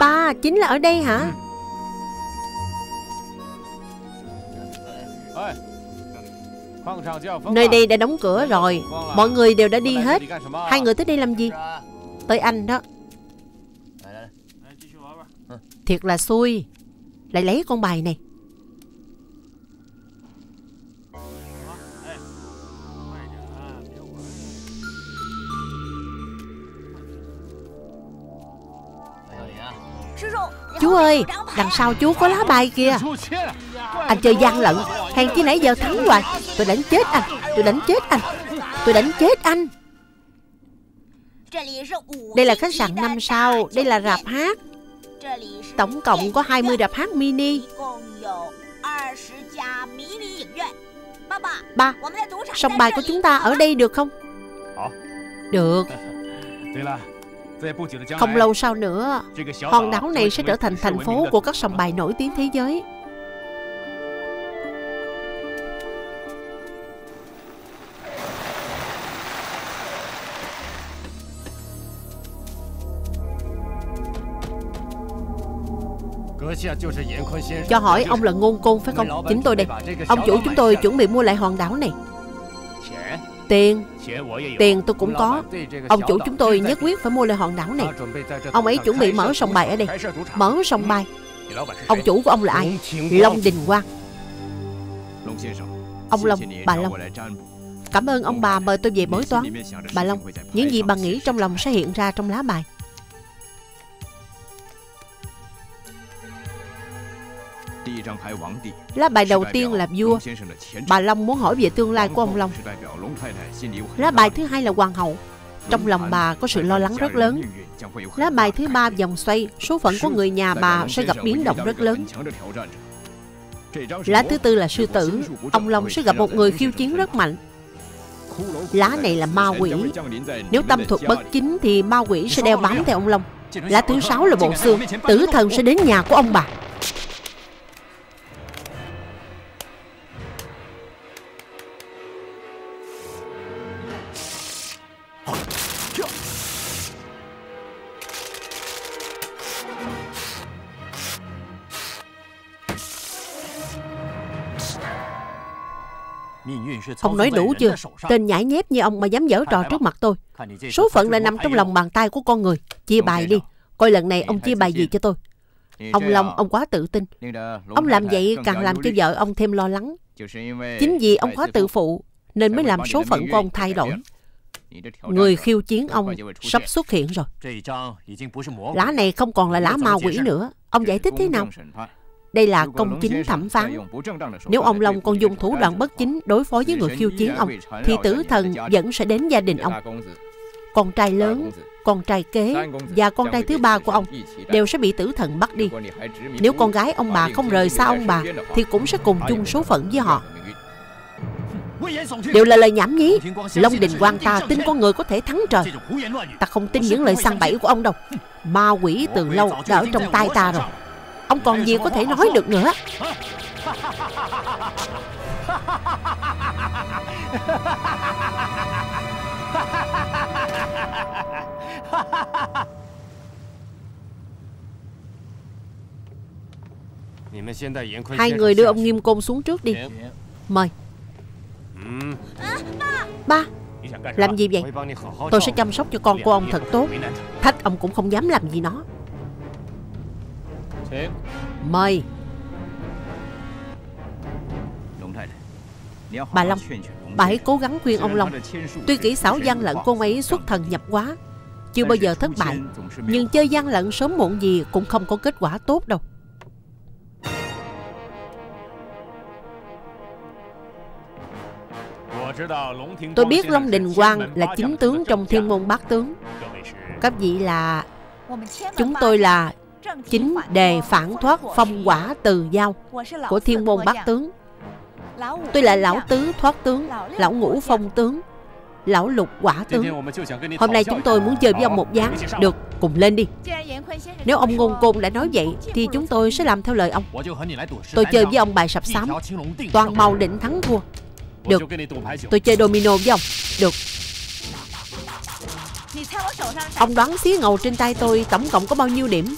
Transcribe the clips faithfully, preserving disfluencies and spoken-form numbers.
Spa chính là ở đây hả? Nơi đây đã đóng cửa rồi. Mọi người đều đã đi hết. Hai người tới đây làm gì? Tới anh đó. Thiệt là xui. Lại lấy con bài này. Chú ơi, đằng sau chú có lá bài kìa. Anh chơi gian lận. Hàng chi nãy giờ thắng hoài. Tôi đánh chết anh. Tôi đánh chết anh. Tôi đánh chết anh. Đây là khách sạn năm sao. Đây là rạp hát. Tổng cộng có hai mươi rạp hát mini. Ba, sòng bài của chúng ta ở đây được không? Được. Không lâu sau nữa, hòn đảo này sẽ trở thành thành phố của các sòng bài nổi tiếng thế giới. Cho hỏi ông là Ngôn Côn phải không? Chính tôi đây. Ông chủ chúng tôi chuẩn bị mua lại hòn đảo này. Tiền Tiền tôi cũng có. Ông chủ chúng tôi nhất quyết phải mua lại hòn đảo này. Ông ấy chuẩn bị mở sòng bài ở đây. Mở sòng bài. Ông chủ của ông là ai? Long Đình Quang. Ông Long, bà Long, cảm ơn ông bà mời tôi về bói toán. Bà Long, những gì bà nghĩ trong lòng sẽ hiện ra trong lá bài. Lá bài đầu tiên là vua. Bà Long muốn hỏi về tương lai của ông Long. Lá bài thứ hai là hoàng hậu. Trong lòng bà có sự lo lắng rất lớn. Lá bài thứ ba vòng xoay. Số phận của người nhà bà sẽ gặp biến động rất lớn. Lá thứ tư là sư tử. Ông Long sẽ gặp một người khiêu chiến rất mạnh. Lá này là ma quỷ. Nếu tâm thuật bất chính thì ma quỷ sẽ đeo bám theo ông Long. Lá thứ sáu là bộ xương. Tử thần sẽ đến nhà của ông bà. Ông nói đủ chưa? Tên nhãi nhép như ông mà dám giở trò trước mặt tôi. Số phận là nằm trong lòng bàn tay của con người. Chia bài đi. Coi lần này ông chia bài gì cho tôi. Ông Long, ông quá tự tin. Ông làm vậy càng làm cho vợ ông thêm lo lắng. Chính vì ông quá tự phụ nên mới làm số phận của ông thay đổi. Người khiêu chiến ông sắp xuất hiện rồi. Lá này không còn là lá ma quỷ nữa. Ông giải thích thế nào? Đây là công chính thẩm phán. Nếu ông Long còn dùng thủ đoạn bất chính đối phó với người khiêu chiến ông, thì tử thần vẫn sẽ đến gia đình ông. Con trai lớn, con trai kế và con trai thứ ba của ông đều sẽ bị tử thần bắt đi. Nếu con gái ông bà không rời xa ông bà thì cũng sẽ cùng chung số phận với họ. Đều là lời nhảm nhí. Long Đình Quang ta tin con người có thể thắng trời. Ta không tin những lời săn bẫy của ông đâu. Ma quỷ từ lâu đã ở trong tay ta rồi. Ông còn gì có thể nói được nữa. Hai người đưa ông Nghiêm Côn xuống trước đi. Mời. Ba, làm gì vậy? Tôi sẽ chăm sóc cho con của ông thật tốt. Thách ông cũng không dám làm gì nó. Mời. Bà Long, bà hãy cố gắng khuyên ông Long. Tuy kỹ xảo gian lận cô ấy xuất thần nhập quá, chưa bao giờ thất bại, nhưng chơi gian lận sớm muộn gì cũng không có kết quả tốt đâu. Tôi biết Long Đình Quang là chính tướng trong Thiên Môn Bát tướng. Các vị là... Chúng tôi là chính đề phản thoát phong quả từ giao của Thiên Môn Bát tướng. Tôi là lão tứ thoát tướng, lão ngũ phong tướng, lão lục quả tướng. Hôm nay chúng tôi muốn chơi với ông một ván. Được, cùng lên đi. Nếu ông Ngôn Côn đã nói vậy thì chúng tôi sẽ làm theo lời ông. Tôi chơi với ông bài sập sám, toàn màu định thắng thua. Được, tôi chơi domino với ông. Được. Ông đoán xí ngầu trên tay tôi tổng cộng có bao nhiêu điểm?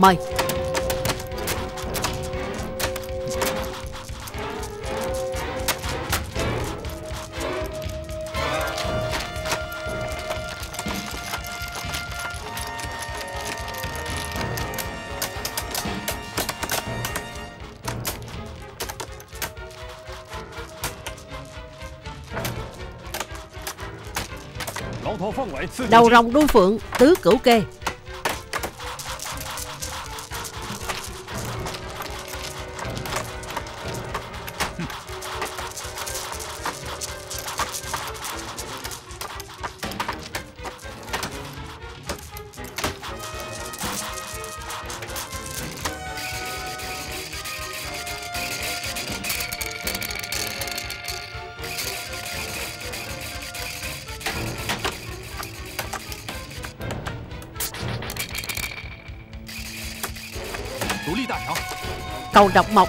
mời. Đầu rồng đuôi phượng, tứ cửu kê. Cầu độc mộc.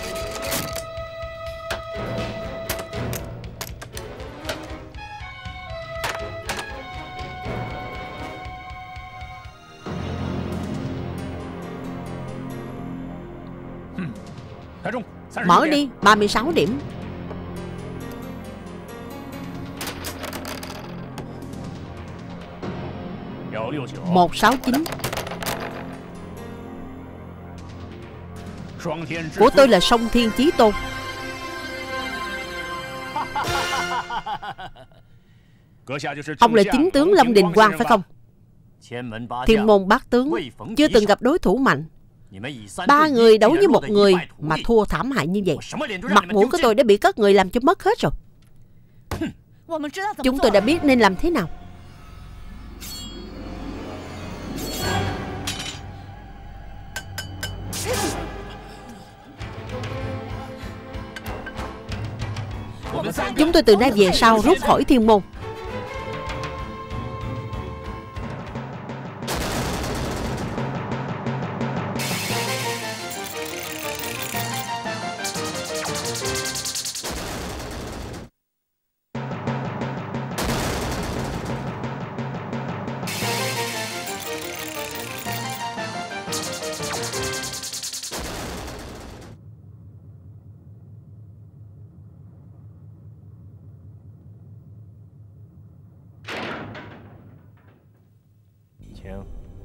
Mở đi, ba mươi sáu điểm. Một sáu chín. Của tôi là sông Thiên Chí Tôn. Ông là chính tướng Lâm Đình Quang phải không? Thiên Môn Bát tướng chưa từng gặp đối thủ mạnh. Ba người đấu với một người mà thua thảm hại như vậy. Mặt mũi của tôi đã bị các người làm cho mất hết rồi. Chúng tôi đã biết nên làm thế nào. Chúng tôi từ nay về sau rút khỏi Thiên Môn.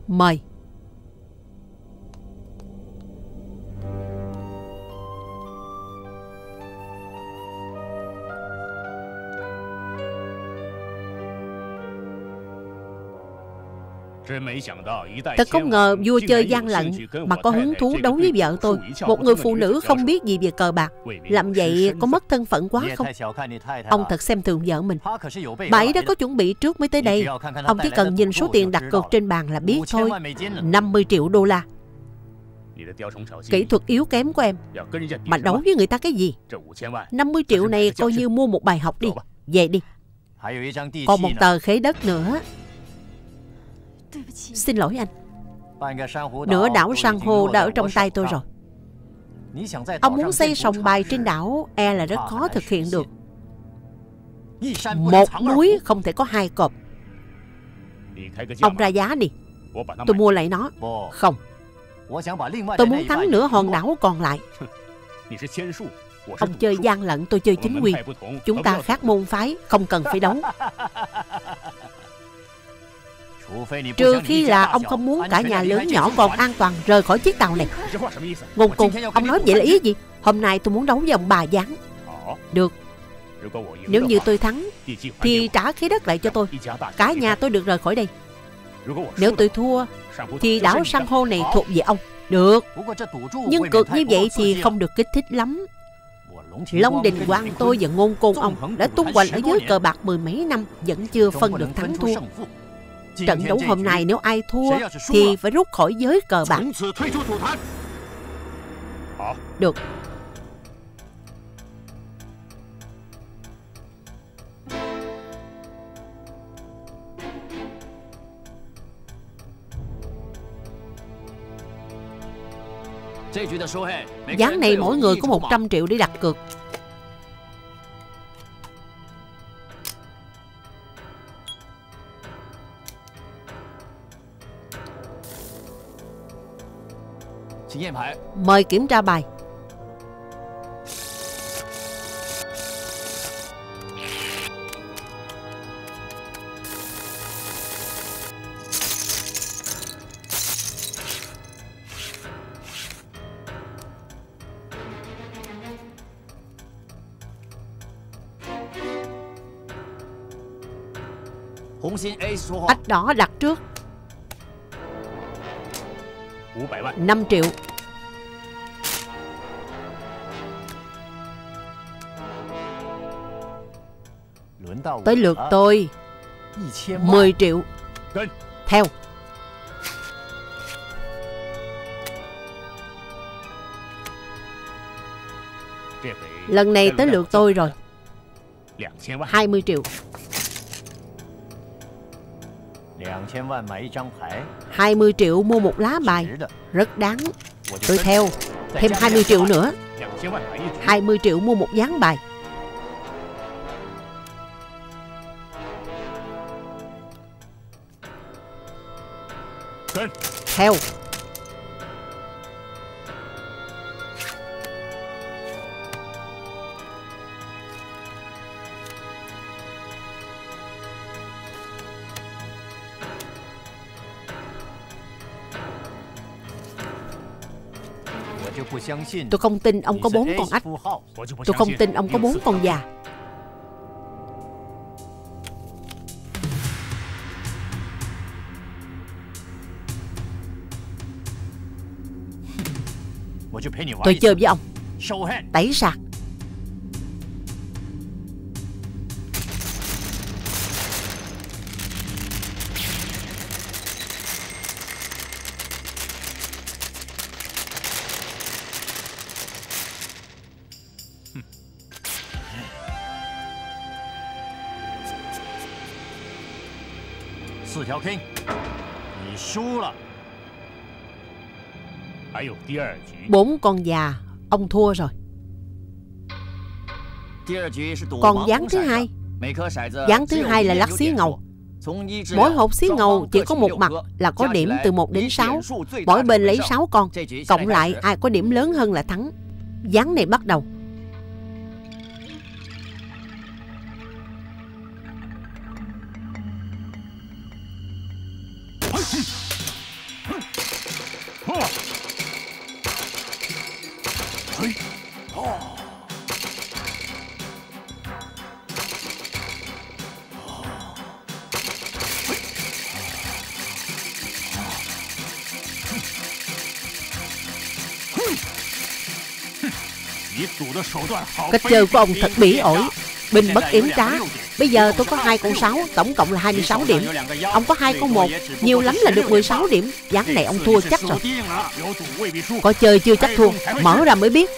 Mời. Thật không ngờ vua chơi gian lận mà có hứng thú đấu với vợ tôi, một người phụ nữ không biết gì về cờ bạc. Làm vậy có mất thân phận quá không? Ông thật xem thường vợ mình. Bà ấy đã có chuẩn bị trước mới tới đây. Ông chỉ cần nhìn số tiền đặt cược trên bàn là biết thôi. Năm mươi triệu đô la. Kỹ thuật yếu kém của em mà đấu với người ta cái gì? Năm mươi triệu này coi như mua một bài học đi. Về đi. Còn một tờ khế đất nữa. Xin lỗi anh. Nửa đảo san hô đã ở trong tay tôi rồi. Ông muốn xây sòng bài trên đảo e là rất khó thực hiện được. Một núi không thể có hai cọp. Ông ra giá đi, tôi mua lại nó. Không, tôi muốn thắng nửa hòn đảo còn lại. Ông chơi gian lận, tôi chơi chính quy. Chúng ta khác môn phái, không cần phải đấu. Trừ khi là ông không muốn cả nhà lớn nhỏ còn an toàn rời khỏi chiếc tàu này. Ngôn Côn, ông nói vậy là ý gì? Hôm nay tôi muốn đấu dòng bà giáng. Được. Nếu như tôi thắng thì trả khế đất lại cho tôi. Cả nhà tôi được rời khỏi đây. Nếu tôi thua thì đảo san hô này thuộc về ông. Được. Nhưng cược như vậy thì không được kích thích lắm. Long Đình Quang tôi và Ngôn Côn ông đã tung hoành ở dưới cờ bạc mười mấy năm, vẫn chưa phân được thắng thua. Trận đấu hôm nay nếu ai thua thì phải rút khỏi giới cờ bạc. Được. Ván này mỗi người có một trăm triệu để đặt cược. Mời kiểm tra bài. Ách đỏ đặt trước năm triệu. Tới lượt tôi mười triệu. Theo. Lần này tới lượt tôi rồi. Hai mươi triệu. Hai mươi triệu mua một lá bài. Rất đáng. Tôi theo. Thêm hai mươi triệu nữa. Hai mươi triệu mua một ván bài. Theo. Tôi không tin ông có bốn con ếch. Tôi không tin ông có bốn con già. Tôi chơi với ông. Tẩy sạc. Bốn con già, ông thua rồi. Còn ván thứ hai. Ván thứ hai là lắc xí ngầu. Mỗi hộp xí ngầu chỉ có một mặt là có điểm từ một đến sáu. Mỗi bên lấy sáu con. Cộng lại ai có điểm lớn hơn là thắng. Ván này bắt đầu. Cách chơi của ông thật bỉ ổi. Binh bất yếm trá. Bây giờ tôi có hai con sáu, tổng cộng là hai mươi sáu điểm. Ông có hai con một, nhiều lắm là được mười sáu điểm. Ván này ông thua chắc rồi. Có chơi chưa chắc thua, mở ra mới biết.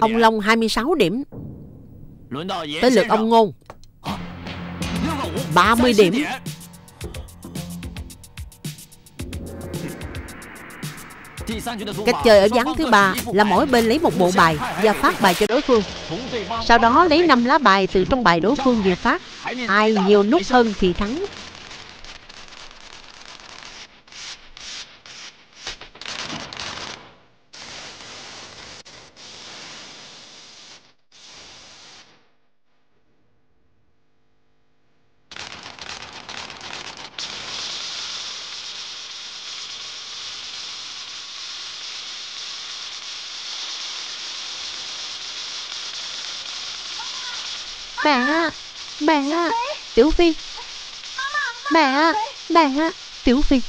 Ông Long hai mươi sáu điểm. Tới lượt ông Ngôn. Ba mươi điểm. Cách chơi ở ván thứ ba là mỗi bên lấy một bộ bài và phát bài cho đối phương. Sau đó lấy năm lá bài từ trong bài đối phương về phát. Ai nhiều nút hơn thì thắng. Tiểu Phi. Mẹ, mẹ, Tiểu Phi.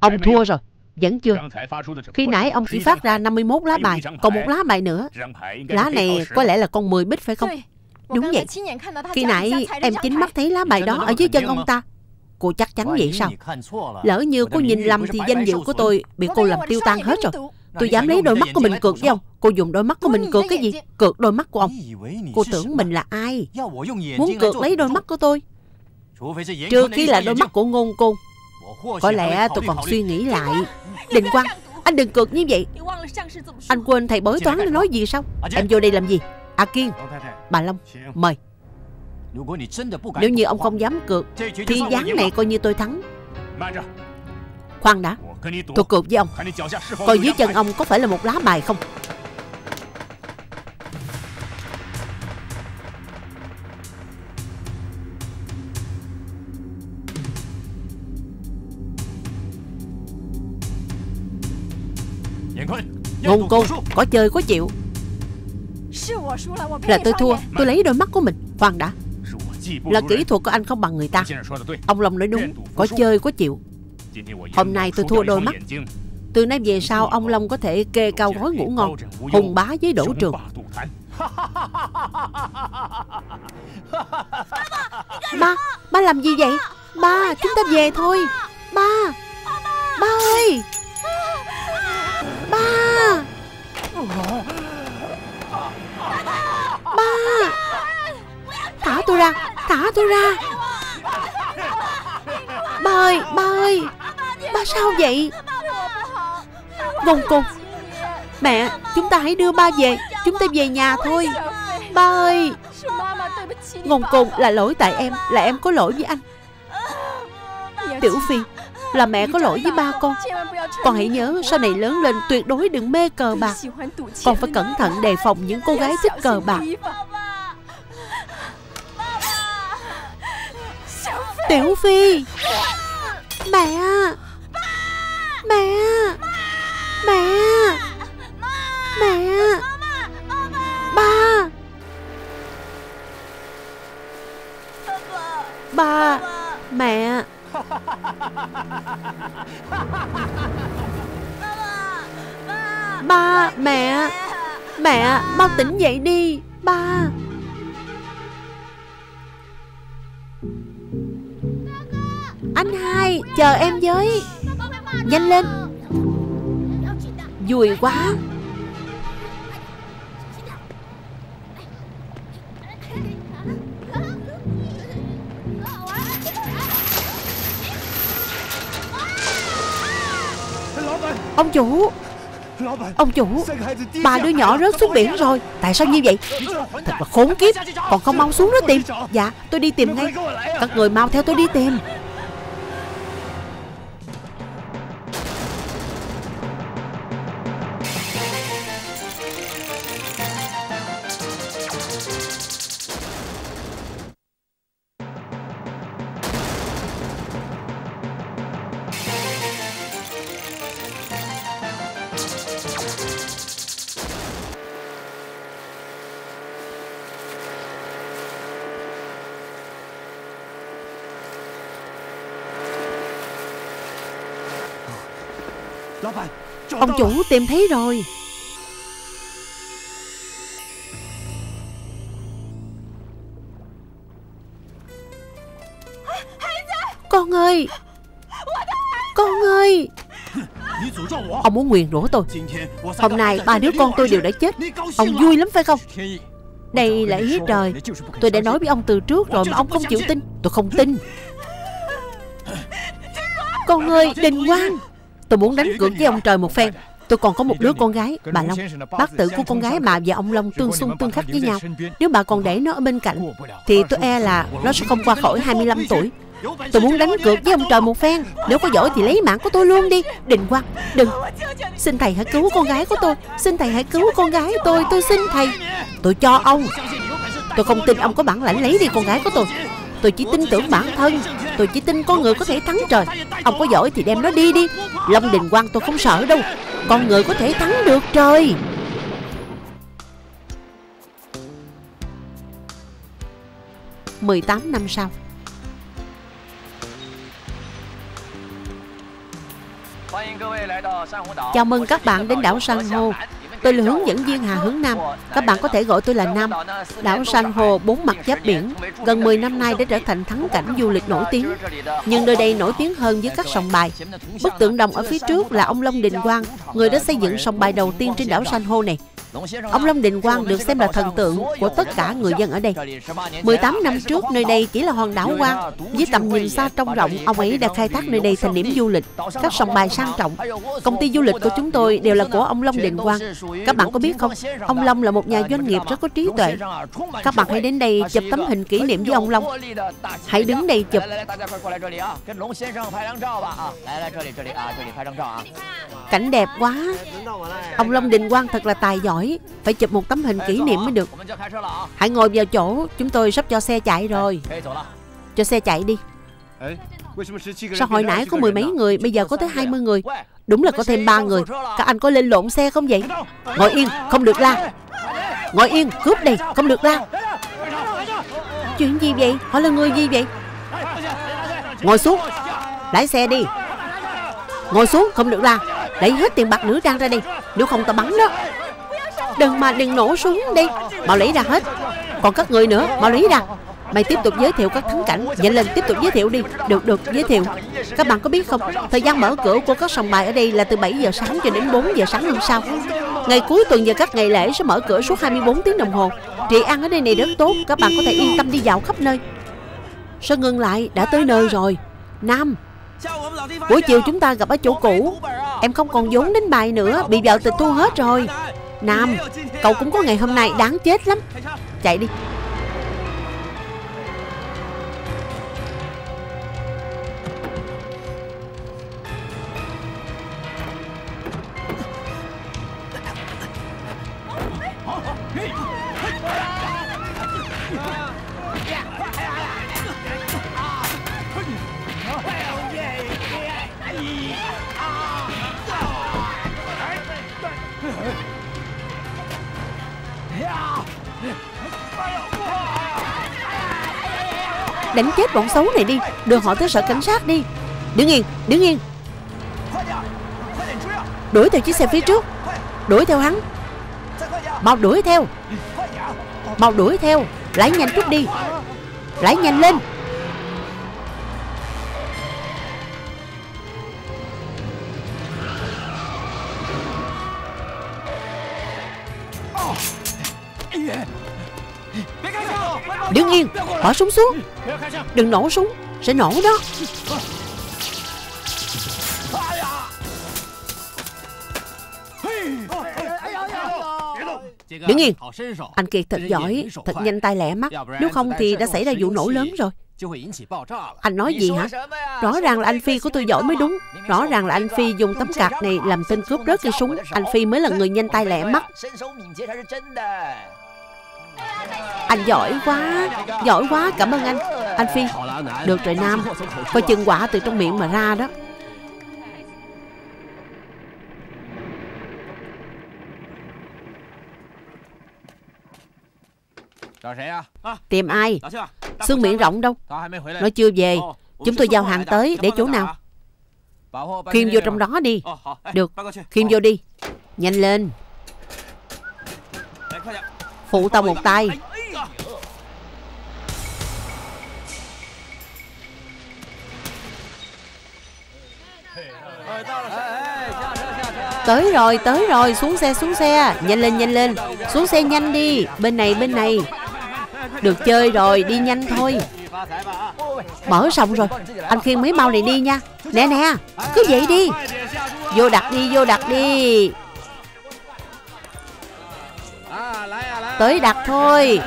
Ông thua rồi. Vẫn chưa. Khi nãy ông chỉ phát ra năm mươi mốt lá bài, còn một lá bài nữa. Lá này có lẽ là con mười bích phải không? Đúng vậy. Khi nãy em chính mắt thấy lá bài đó ở dưới chân ông ta. Cô chắc chắn vậy sao? Lỡ như cô nhìn lầm thì danh dự của tôi bị cô làm tiêu tan hết rồi. Tôi dám lấy đôi mắt của mình cược với ông. Cô dùng đôi mắt của mình cược cái gì? Cược đôi mắt của ông. Cô tưởng mình là ai? Muốn cược lấy đôi mắt của tôi? Trừ khi là đôi mắt của Ngôn Côn. Có lẽ tôi còn suy nghĩ lại. Đình Quang, anh đừng cược như vậy. Anh quên thầy bói toán nó nói gì sao? Em vô đây làm gì? À Kiên, bà Long, mời. Nếu như ông không dám cược thì ván này coi như tôi thắng. Khoan đã, tôi cược với ông. Coi dưới chân ông có phải là một lá bài không? Ngôn Côn, có chơi có chịu. Là tôi thua, tôi lấy đôi mắt của mình. Khoan đã, là kỹ thuật của anh không bằng người ta. Ông Long nói đúng, có chơi có chịu. Hôm nay tôi thua đôi mắt. Từ nay về sau ông Long có thể kê cao gối ngủ ngon, hùng bá với Đỗ Trường. Ba, ba làm gì vậy? Ba, chúng ta về thôi. Ba, ba ơi. Ba. Ba. Thả tôi ra, thả tôi ra. Ba ơi, ba ơi. Ba sao vậy? Ngôn Côn, mẹ, chúng ta hãy đưa ba về. Chúng ta về nhà thôi. Ba ơi. Ngôn Côn, là lỗi tại em. Là em có lỗi với anh. Tiểu Phi, là mẹ có lỗi với ba con. Con hãy nhớ sau này lớn lên tuyệt đối đừng mê cờ bạc. Con phải cẩn thận đề phòng những cô gái thích cờ bạc. Tiểu Phi. Mẹ. Mẹ. Mẹ. Mẹ. Ba. Ba. Mẹ. Ba, mẹ. Mẹ, mau tỉnh dậy đi. Ba. Anh hai, chờ em với. Nhanh lên. Vui quá. Ông chủ, ông chủ, bà đứa nhỏ rớt xuống biển rồi. Tại sao như vậy? Thật là khốn kiếp. Còn không mau xuống đó tìm. Dạ, tôi đi tìm ngay. Các người mau theo tôi đi tìm. Ông chủ, tìm thấy rồi. Con ơi, con ơi. Ông muốn nguyền rủa tôi. Hôm nay ba đứa con tôi đều đã chết. Ông vui lắm phải không? Đây là ý trời. Tôi đã nói với ông từ trước rồi mà ông không chịu tin. Tôi không tin. Con ơi, Đình Quang, tôi muốn đánh cược với ông trời một phen. Tôi còn có một đứa con gái, bà Long. Bác tự của con gái bà và ông Long tương xung tương khắc với nhau. Nếu bà còn để nó ở bên cạnh thì tôi e là nó sẽ không qua khỏi hai mươi lăm tuổi. Tôi muốn đánh cược với ông trời một phen. Nếu có giỏi thì lấy mạng của tôi luôn đi. Đình Quang, đừng. Xin thầy hãy cứu con gái của tôi. Xin thầy hãy cứu con gái tôi. Tôi xin thầy. Tôi cho ông. Tôi không tin ông có bản lãnh lấy đi con gái của tôi. Tôi chỉ tin tưởng bản thân. Tôi chỉ tin con người có thể thắng trời. Ông có giỏi thì đem nó đi đi. Long Đình Quang, tôi không sợ đâu. Con người có thể thắng được trời. mười tám năm sau. Chào mừng các bạn đến đảo San Hô. Tôi là hướng dẫn viên Hà Hướng Nam. Các bạn có thể gọi tôi là Nam. Đảo San Hô bốn mặt giáp biển gần mười năm nay đã trở thành thắng cảnh du lịch nổi tiếng. Nhưng nơi đây nổi tiếng hơn với các sòng bài. Bức tượng đồng ở phía trước là ông Long Đình Quang, người đã xây dựng sòng bài đầu tiên trên đảo San Hô này. Ông Lâm Đình Quang được xem là thần tượng của tất cả người dân ở đây. mười tám năm trước, nơi đây chỉ là hòn đảo hoang. Với tầm nhìn xa trông rộng, ông ấy đã khai thác nơi đây thành điểm du lịch. Các sòng bài sang trọng. Công ty du lịch của chúng tôi đều là của ông Long Đình Quang. Các bạn có biết không, ông Long là một nhà doanh nghiệp rất có trí tuệ. Các bạn hãy đến đây chụp tấm hình kỷ niệm với ông Long. Hãy đứng đây chụp. Cảnh đẹp quá. Ông Long Đình Quang thật là tài giỏi. Phải chụp một tấm hình kỷ niệm mới được. Hãy ngồi vào chỗ, chúng tôi sắp cho xe chạy rồi. Cho xe chạy đi. Sao hồi nãy có mười mấy người, bây giờ có tới hai mươi người. Đúng là có thêm ba người. Các anh có lên lộn xe không vậy? Ngồi yên, không được la. Ngồi yên, cướp đi, không được la. Chuyện gì vậy? Họ là người gì vậy? Ngồi xuống, lái xe đi. Ngồi xuống, không được la. Lấy hết tiền bạc nữ trang ra đi, nếu không tao bắn đó. Đừng mà, đừng nổ súng đi. Mau lấy ra hết. Còn các người nữa, mau lấy ra. Mày tiếp tục giới thiệu các thắng cảnh. Nhanh lên, tiếp tục giới thiệu đi. Được, được, giới thiệu. Các bạn có biết không, thời gian mở cửa của các sòng bài ở đây là từ bảy giờ sáng cho đến bốn giờ sáng hôm sau. Ngày cuối tuần và các ngày lễ sẽ mở cửa suốt hai mươi bốn tiếng đồng hồ. Trị an ở đây này rất tốt. Các bạn có thể yên tâm đi dạo khắp nơi. Sao ngừng lại, đã tới nơi rồi. Nam, buổi chiều chúng ta gặp ở chỗ cũ. Em không còn vốn đánh bài nữa, bị vợ tịch thu hết rồi. Nam, cậu cũng có ngày hôm nay, đáng chết lắm. Chạy đi. Đánh chết bọn xấu này đi, đưa họ tới sở cảnh sát đi. Đứng yên, đứng yên. Đuổi theo chiếc xe phía trước. Đuổi theo hắn. Mau đuổi theo. Mau đuổi theo. Lái nhanh chút đi. Lái nhanh lên. Đứng yên, bỏ súng xuống. Đừng nổ súng, sẽ nổ đó. Đứng yên. Anh Kiệt thật giỏi, thật nhanh tay lẹ mắt. Nếu không thì đã xảy ra vụ nổ lớn rồi. Anh nói gì hả? Rõ ràng là anh Phi của tôi giỏi mới đúng. Rõ ràng là anh Phi dùng tấm cạc này làm tên cướp rớt cây súng. Anh Phi mới là người nhanh tay lẹ mắt. Anh giỏi quá, giỏi quá, cảm ơn anh. Anh Phi, được rồi Nam. Coi chừng quả từ trong miệng mà ra đó. Tìm ai? Xương miệng rộng đâu? Nó chưa về. Chúng tôi giao hàng tới, để chỗ nào? Khiêm vô trong đó đi. Được, khiêm vô đi. Nhanh lên. Phụ tao một tay. Tới rồi, tới rồi, xuống xe, xuống xe. Nhanh lên, nhanh lên. Xuống xe nhanh đi. Bên này, bên này. Được chơi rồi, đi nhanh thôi. Mở xong rồi. Anh Khiên mấy mau này đi nha. Nè nè, cứ vậy đi. Vô đặt đi, vô đặt đi. Tới đặt thôi.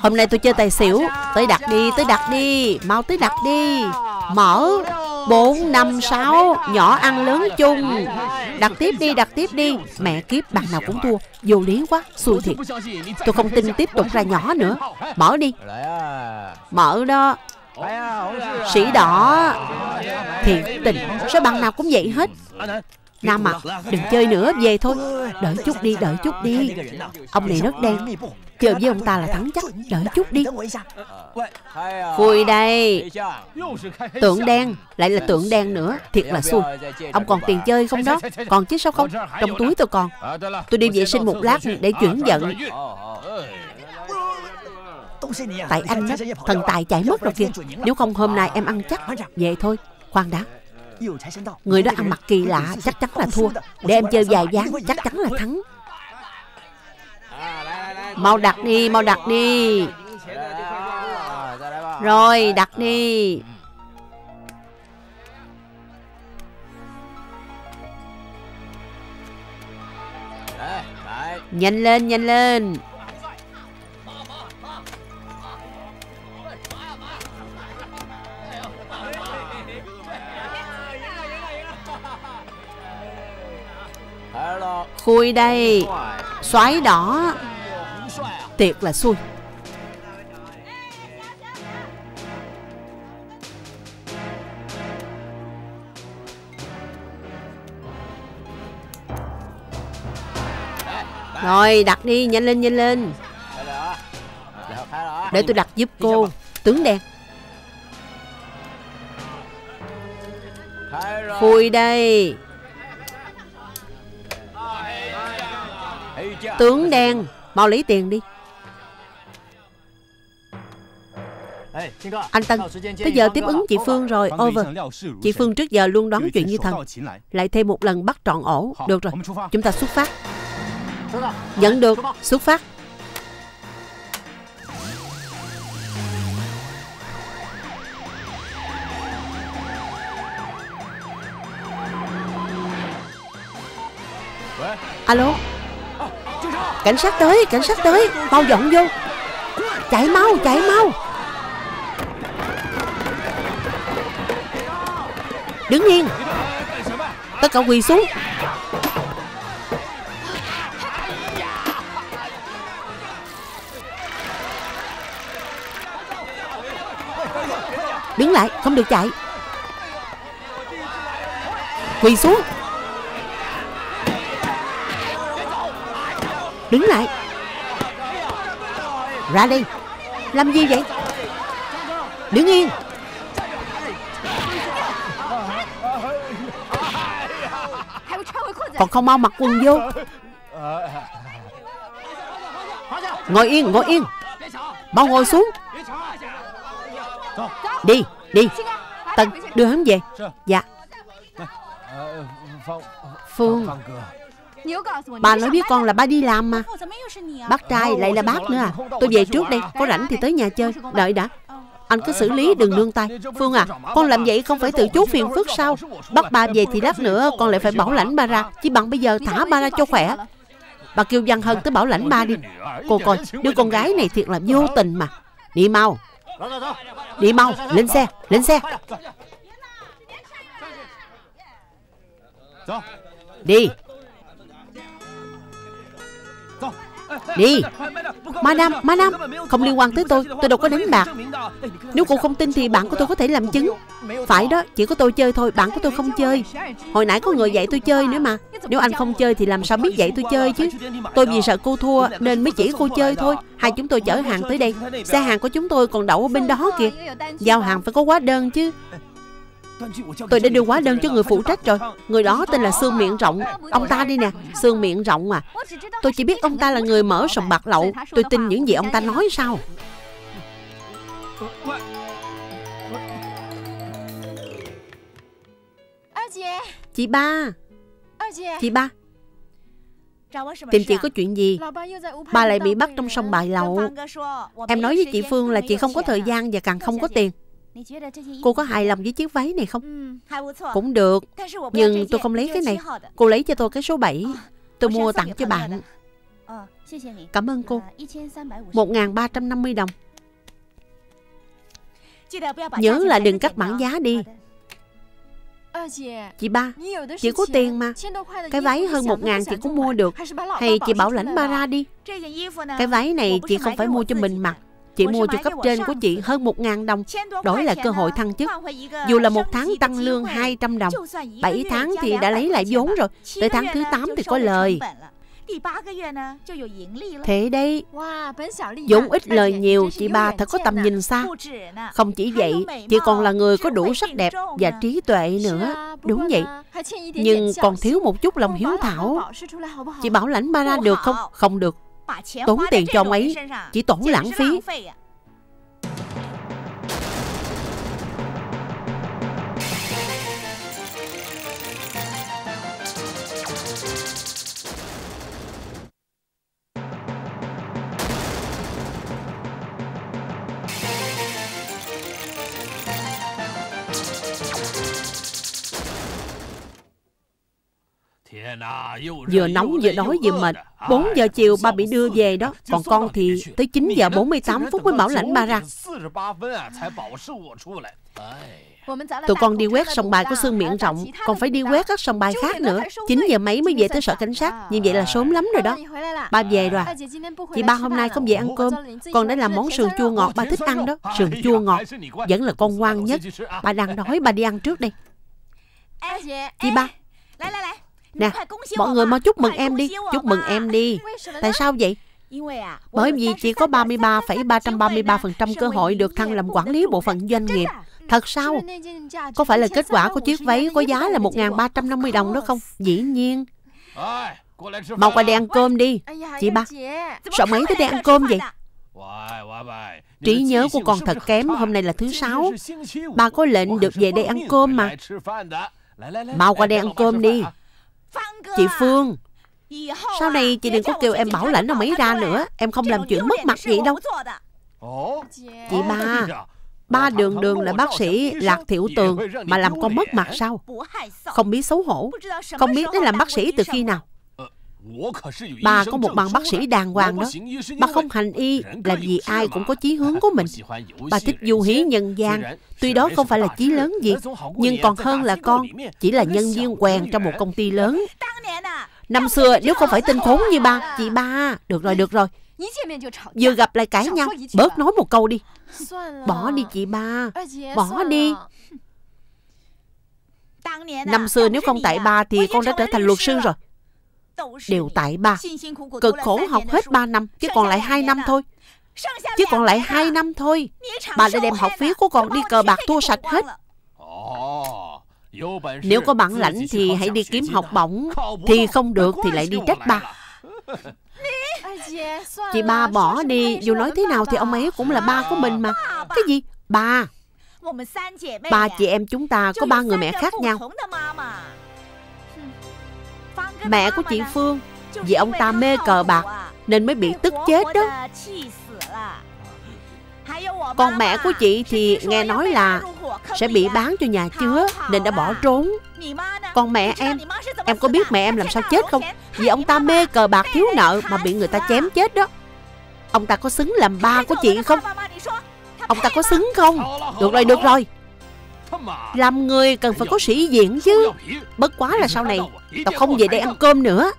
Hôm nay tôi chơi tài xỉu. Tới đặt đi, tới đặt đi. Mau tới đặt đi. Mở. Bốn, năm, sáu. Nhỏ ăn lớn chung. Đặt tiếp đi, đặt tiếp đi. Mẹ kiếp, bạn nào cũng thua. Vô lý quá, xui thiệt. Tôi không tin tiếp tục ra nhỏ nữa. Mở đi. Mở đó. Sĩ đỏ. Thiệt tình, sao bạn nào cũng vậy hết. Nam à, đừng chơi nữa, về thôi. Đợi chút đi, đợi chút đi. Ông này rất đen. Chơi với ông ta là thắng chắc. Đợi chút đi. Vui đây. Tượng đen. Lại là tượng đen nữa. Thiệt là xui. Ông còn tiền chơi không đó? Còn chứ sao không? Trong túi tôi còn. Tôi đi vệ sinh một lát để chuyển giận. Tại anh đó, thần tài chạy mất rồi kìa. Nếu không hôm nay em ăn chắc. Về thôi. Khoan đã. Người đó ăn mặc kỳ lạ, chắc chắn là thua. Để em chơi vài ván, chắc chắn là thắng. Mau đặt đi, mau đặt đi. Rồi, đặt đi. Nhanh lên, nhanh lên. Khui đây. Xoáy đỏ. Tiệt là xui. Rồi đặt đi, nhanh lên, nhanh lên. Để tôi đặt giúp cô. Tướng đen. Khui đây. Tướng đen. Mau lấy tiền đi. Anh Tân, tới giờ tiếp ứng chị Phương rồi. Over. Chị Phương trước giờ luôn đoán chuyện như thần. Lại thêm một lần bắt trọn ổ. Được rồi, chúng ta xuất phát. Nhận được, xuất phát. Alo. Cảnh sát tới, cảnh sát tới. Mau dọn vô. Chạy mau, chạy mau. Đứng yên. Tất cả quỳ xuống. Đứng lại, không được chạy. Quỳ xuống. Đứng lại. Ra đi. Làm gì vậy? Đứng yên. Còn không mau mặc quần vô. Ngồi yên, ngồi yên. Mau ngồi xuống. Đi, đi. Tân, đưa hắn về. Dạ. Phương, bà nói với con là ba đi làm mà. Bác trai lại là bác nữa à? Tôi về trước đây, có rảnh thì tới nhà chơi. Đợi đã. Anh cứ xử lý, đừng nương tay. Phương à, con làm vậy không phải tự chuốc phiền phức sao? Bắt ba về thì lát nữa con lại phải bảo lãnh ba ra. Chỉ bằng bây giờ thả ba ra cho khỏe. Bà kêu Văn Hân tới bảo lãnh ba đi. Cô coi, đứa con gái này thiệt là vô tình mà. Đi mau. Đi mau, lên xe, lên xe. Đi. Đi. Madam, madam, không liên quan tới tôi. Tôi đâu có đánh bạc. Nếu cô không tin thì bạn của tôi có thể làm chứng. Phải đó, chỉ có tôi chơi thôi. Bạn của tôi không chơi. Hồi nãy có người dạy tôi chơi nữa mà. Nếu anh không chơi thì làm sao biết dạy tôi chơi chứ. Tôi vì sợ cô thua nên mới chỉ cô chơi thôi. Hai chúng tôi chở hàng tới đây. Xe hàng của chúng tôi còn đậu ở bên đó kìa. Giao hàng phải có hóa đơn chứ. Tôi đã đưa hóa đơn cho người phụ trách rồi. Người đó tên là Xương Miệng Rộng. Ông ta đi nè, Xương Miệng Rộng à. Tôi chỉ biết ông ta là người mở sòng bạc lậu. Tôi tin những gì ông ta nói sao? Chị ba. Chị ba, tìm chị có chuyện gì? Ba lại bị bắt trong sòng bài lậu. Em nói với chị Phương là chị không có thời gian và càng không có tiền. Cô có hài lòng với chiếc váy này không? Cũng được, nhưng tôi không lấy cái này. Cô lấy cho tôi cái số bảy. Tôi mua tặng cho bạn. Cảm ơn cô. Một nghìn ba trăm năm mươi đồng. Nhớ là đừng cắt bảng giá đi. Chị ba, chị có tiền mà. Cái váy hơn một ngàn chị cũng mua được. Hay chị bảo lãnh ba ra đi. Cái váy này chị không phải mua cho mình mặc. Chị mua cho cấp trên của chị hơn một ngàn đồng. Đổi là cơ hội thăng chức. Dù là một tháng tăng lương hai trăm đồng. bảy tháng thì đã lấy lại vốn rồi. Tới tháng thứ tám thì có lời. Thế đấy, Dũng ít lời nhiều, chị bà thật có tầm nhìn xa. Không chỉ vậy, chị còn là người có đủ sắc đẹp và trí tuệ nữa. Đúng vậy, nhưng còn thiếu một chút lòng hiếu thảo. Chị bảo lãnh ba ra được không? Không được. Tốn tiền cho ông ấy, chỉ tổn lãng phí. Vừa nóng vừa đói vừa mệt. Bốn giờ chiều ba bị đưa về đó. Còn con thì tới chín giờ bốn mươi tám phút mới bảo lãnh ba ra. Tụi con đi quét sòng bài của Sương Miệng Rộng, còn phải đi quét các sòng bài khác nữa. Chín giờ mấy mới về tới sở cảnh sát. Như vậy là sớm lắm rồi đó. Ba về rồi. Chị ba hôm nay không về ăn cơm. Con đã làm món sườn chua ngọt ba thích ăn đó. Sườn chua ngọt vẫn là con ngoan nhất. Ba đang đói, ba đi ăn trước đi. Chị ba, nè, mọi người mau chúc mừng em đi. Chúc mừng em đi. Tại sao vậy? Bởi vì chỉ có ba mươi ba phẩy ba trăm ba mươi ba phần trăm cơ hội được thăng làm quản lý bộ phận doanh nghiệp. Thật sao? Có phải là kết quả của chiếc váy có giá là một nghìn ba trăm năm mươi đồng đó không? Dĩ nhiên. Mau qua đây ăn cơm đi. Chị ba, sao mấy tới đây ăn cơm vậy? Trí nhớ của con thật kém. Hôm nay là thứ sáu. Ba có lệnh được về đây ăn cơm mà. Mau qua đây ăn cơm đi. Chị Phương, sau này chị đừng có kêu em bảo lãnh ông ấy ra nữa. Em không làm chuyện mất mặt vậy đâu. Chị ba, ba đường đường là bác sĩ Lạc Thiệu Tường mà làm con mất mặt sao? Không biết xấu hổ. Không biết đấy làm bác sĩ từ khi nào. Ba có một bằng bác sĩ đàng hoàng đó. Ba không hành y, làm gì ai cũng có chí hướng của mình. Ba thích du hí nhân gian. Tuy đó không phải là chí lớn gì, nhưng còn hơn là con chỉ là nhân viên quèn trong một công ty lớn. Năm xưa nếu không phải tinh khốn như ba. Chị ba, được rồi, được rồi, vừa gặp lại cãi nhau. Bớt nói một câu đi. Bỏ đi chị ba, bỏ đi. Năm xưa nếu không tại ba thì con đã trở thành luật sư rồi. Đều tại ba. Cực khổ học hết ba năm, chứ còn lại hai năm thôi. Chứ còn lại hai năm thôi. Bà đã đem học phí của con đi cờ bạc thua sạch hết. Nếu có bản lãnh thì hãy đi kiếm học bổng. Thì không được thì lại đi trách ba. Chị ba bỏ đi. Dù nói thế nào thì ông ấy cũng là ba của mình mà. Cái gì? Ba. Ba chị em chúng ta có ba người mẹ khác nhau. Mẹ của chị Phương vì ông ta mê cờ bạc nên mới bị tức chết đó. Còn mẹ của chị thì nghe nói là sẽ bị bán cho nhà chứa nên đã bỏ trốn. Còn mẹ em, em có biết mẹ em làm sao chết không? Vì ông ta mê cờ bạc thiếu nợ mà bị người ta chém chết đó. Ông ta có xứng làm ba của chị không? Ông ta có xứng không? Được rồi, được rồi. Làm người cần phải có sĩ diện chứ. Bất quá là sau này tao không về đây ăn cơm nữa.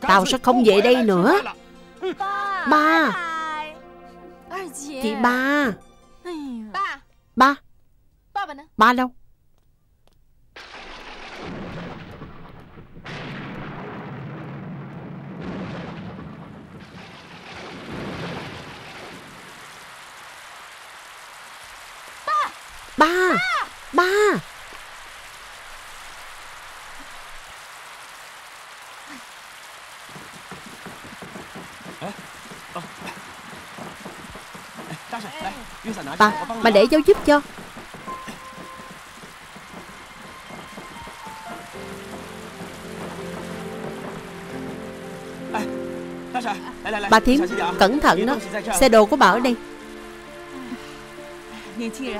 Tao sẽ không về đây nữa. Ba. Chị ba. Ba. Ba đâu? Ba! Ba! Ba, ba để cháu giúp cho. Bà Thiến, cẩn thận đó. Xe đồ của bà ở đây.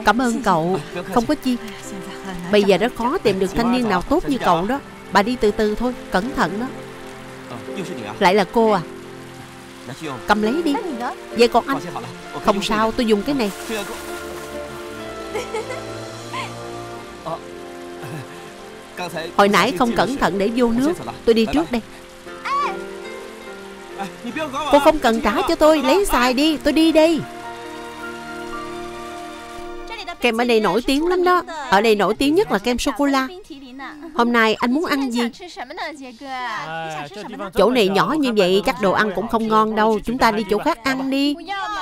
Cảm ơn cậu. Không có chi. Bây giờ rất khó tìm được thanh niên nào tốt như cậu đó. Bà đi từ từ thôi. Cẩn thận đó. Lại là cô à? Cầm lấy đi. Vậy còn anh? Không sao, tôi dùng cái này. Hồi nãy không cẩn thận để vô nước. Tôi đi trước đây. Cô không cần trả cho tôi. Lấy xài đi. Tôi đi đây. Kem ở đây nổi tiếng lắm đó. Ở đây nổi tiếng nhất là kem sô-cô-la. Hôm nay anh muốn ăn gì? Chỗ này nhỏ như vậy chắc đồ ăn cũng không ngon đâu. Chúng ta đi chỗ khác ăn đi.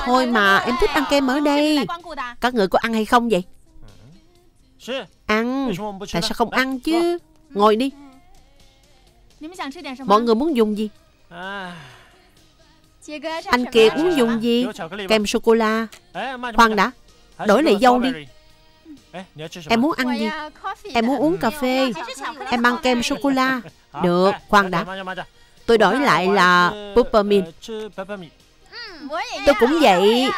Thôi mà, em thích ăn kem ở đây. Các người có ăn hay không vậy? Ăn. Tại sao không ăn chứ? Ngồi đi. Mọi người muốn dùng gì? Anh Kiệt muốn dùng gì? Kem sô-cô-la. Khoan đã, đổi lại dâu đi. Em muốn ăn gì? Em muốn uống cà phê. Em ăn kem sô-cô-la. Được, khoan đã, tôi đổi lại là peppermint. Tôi cũng vậy.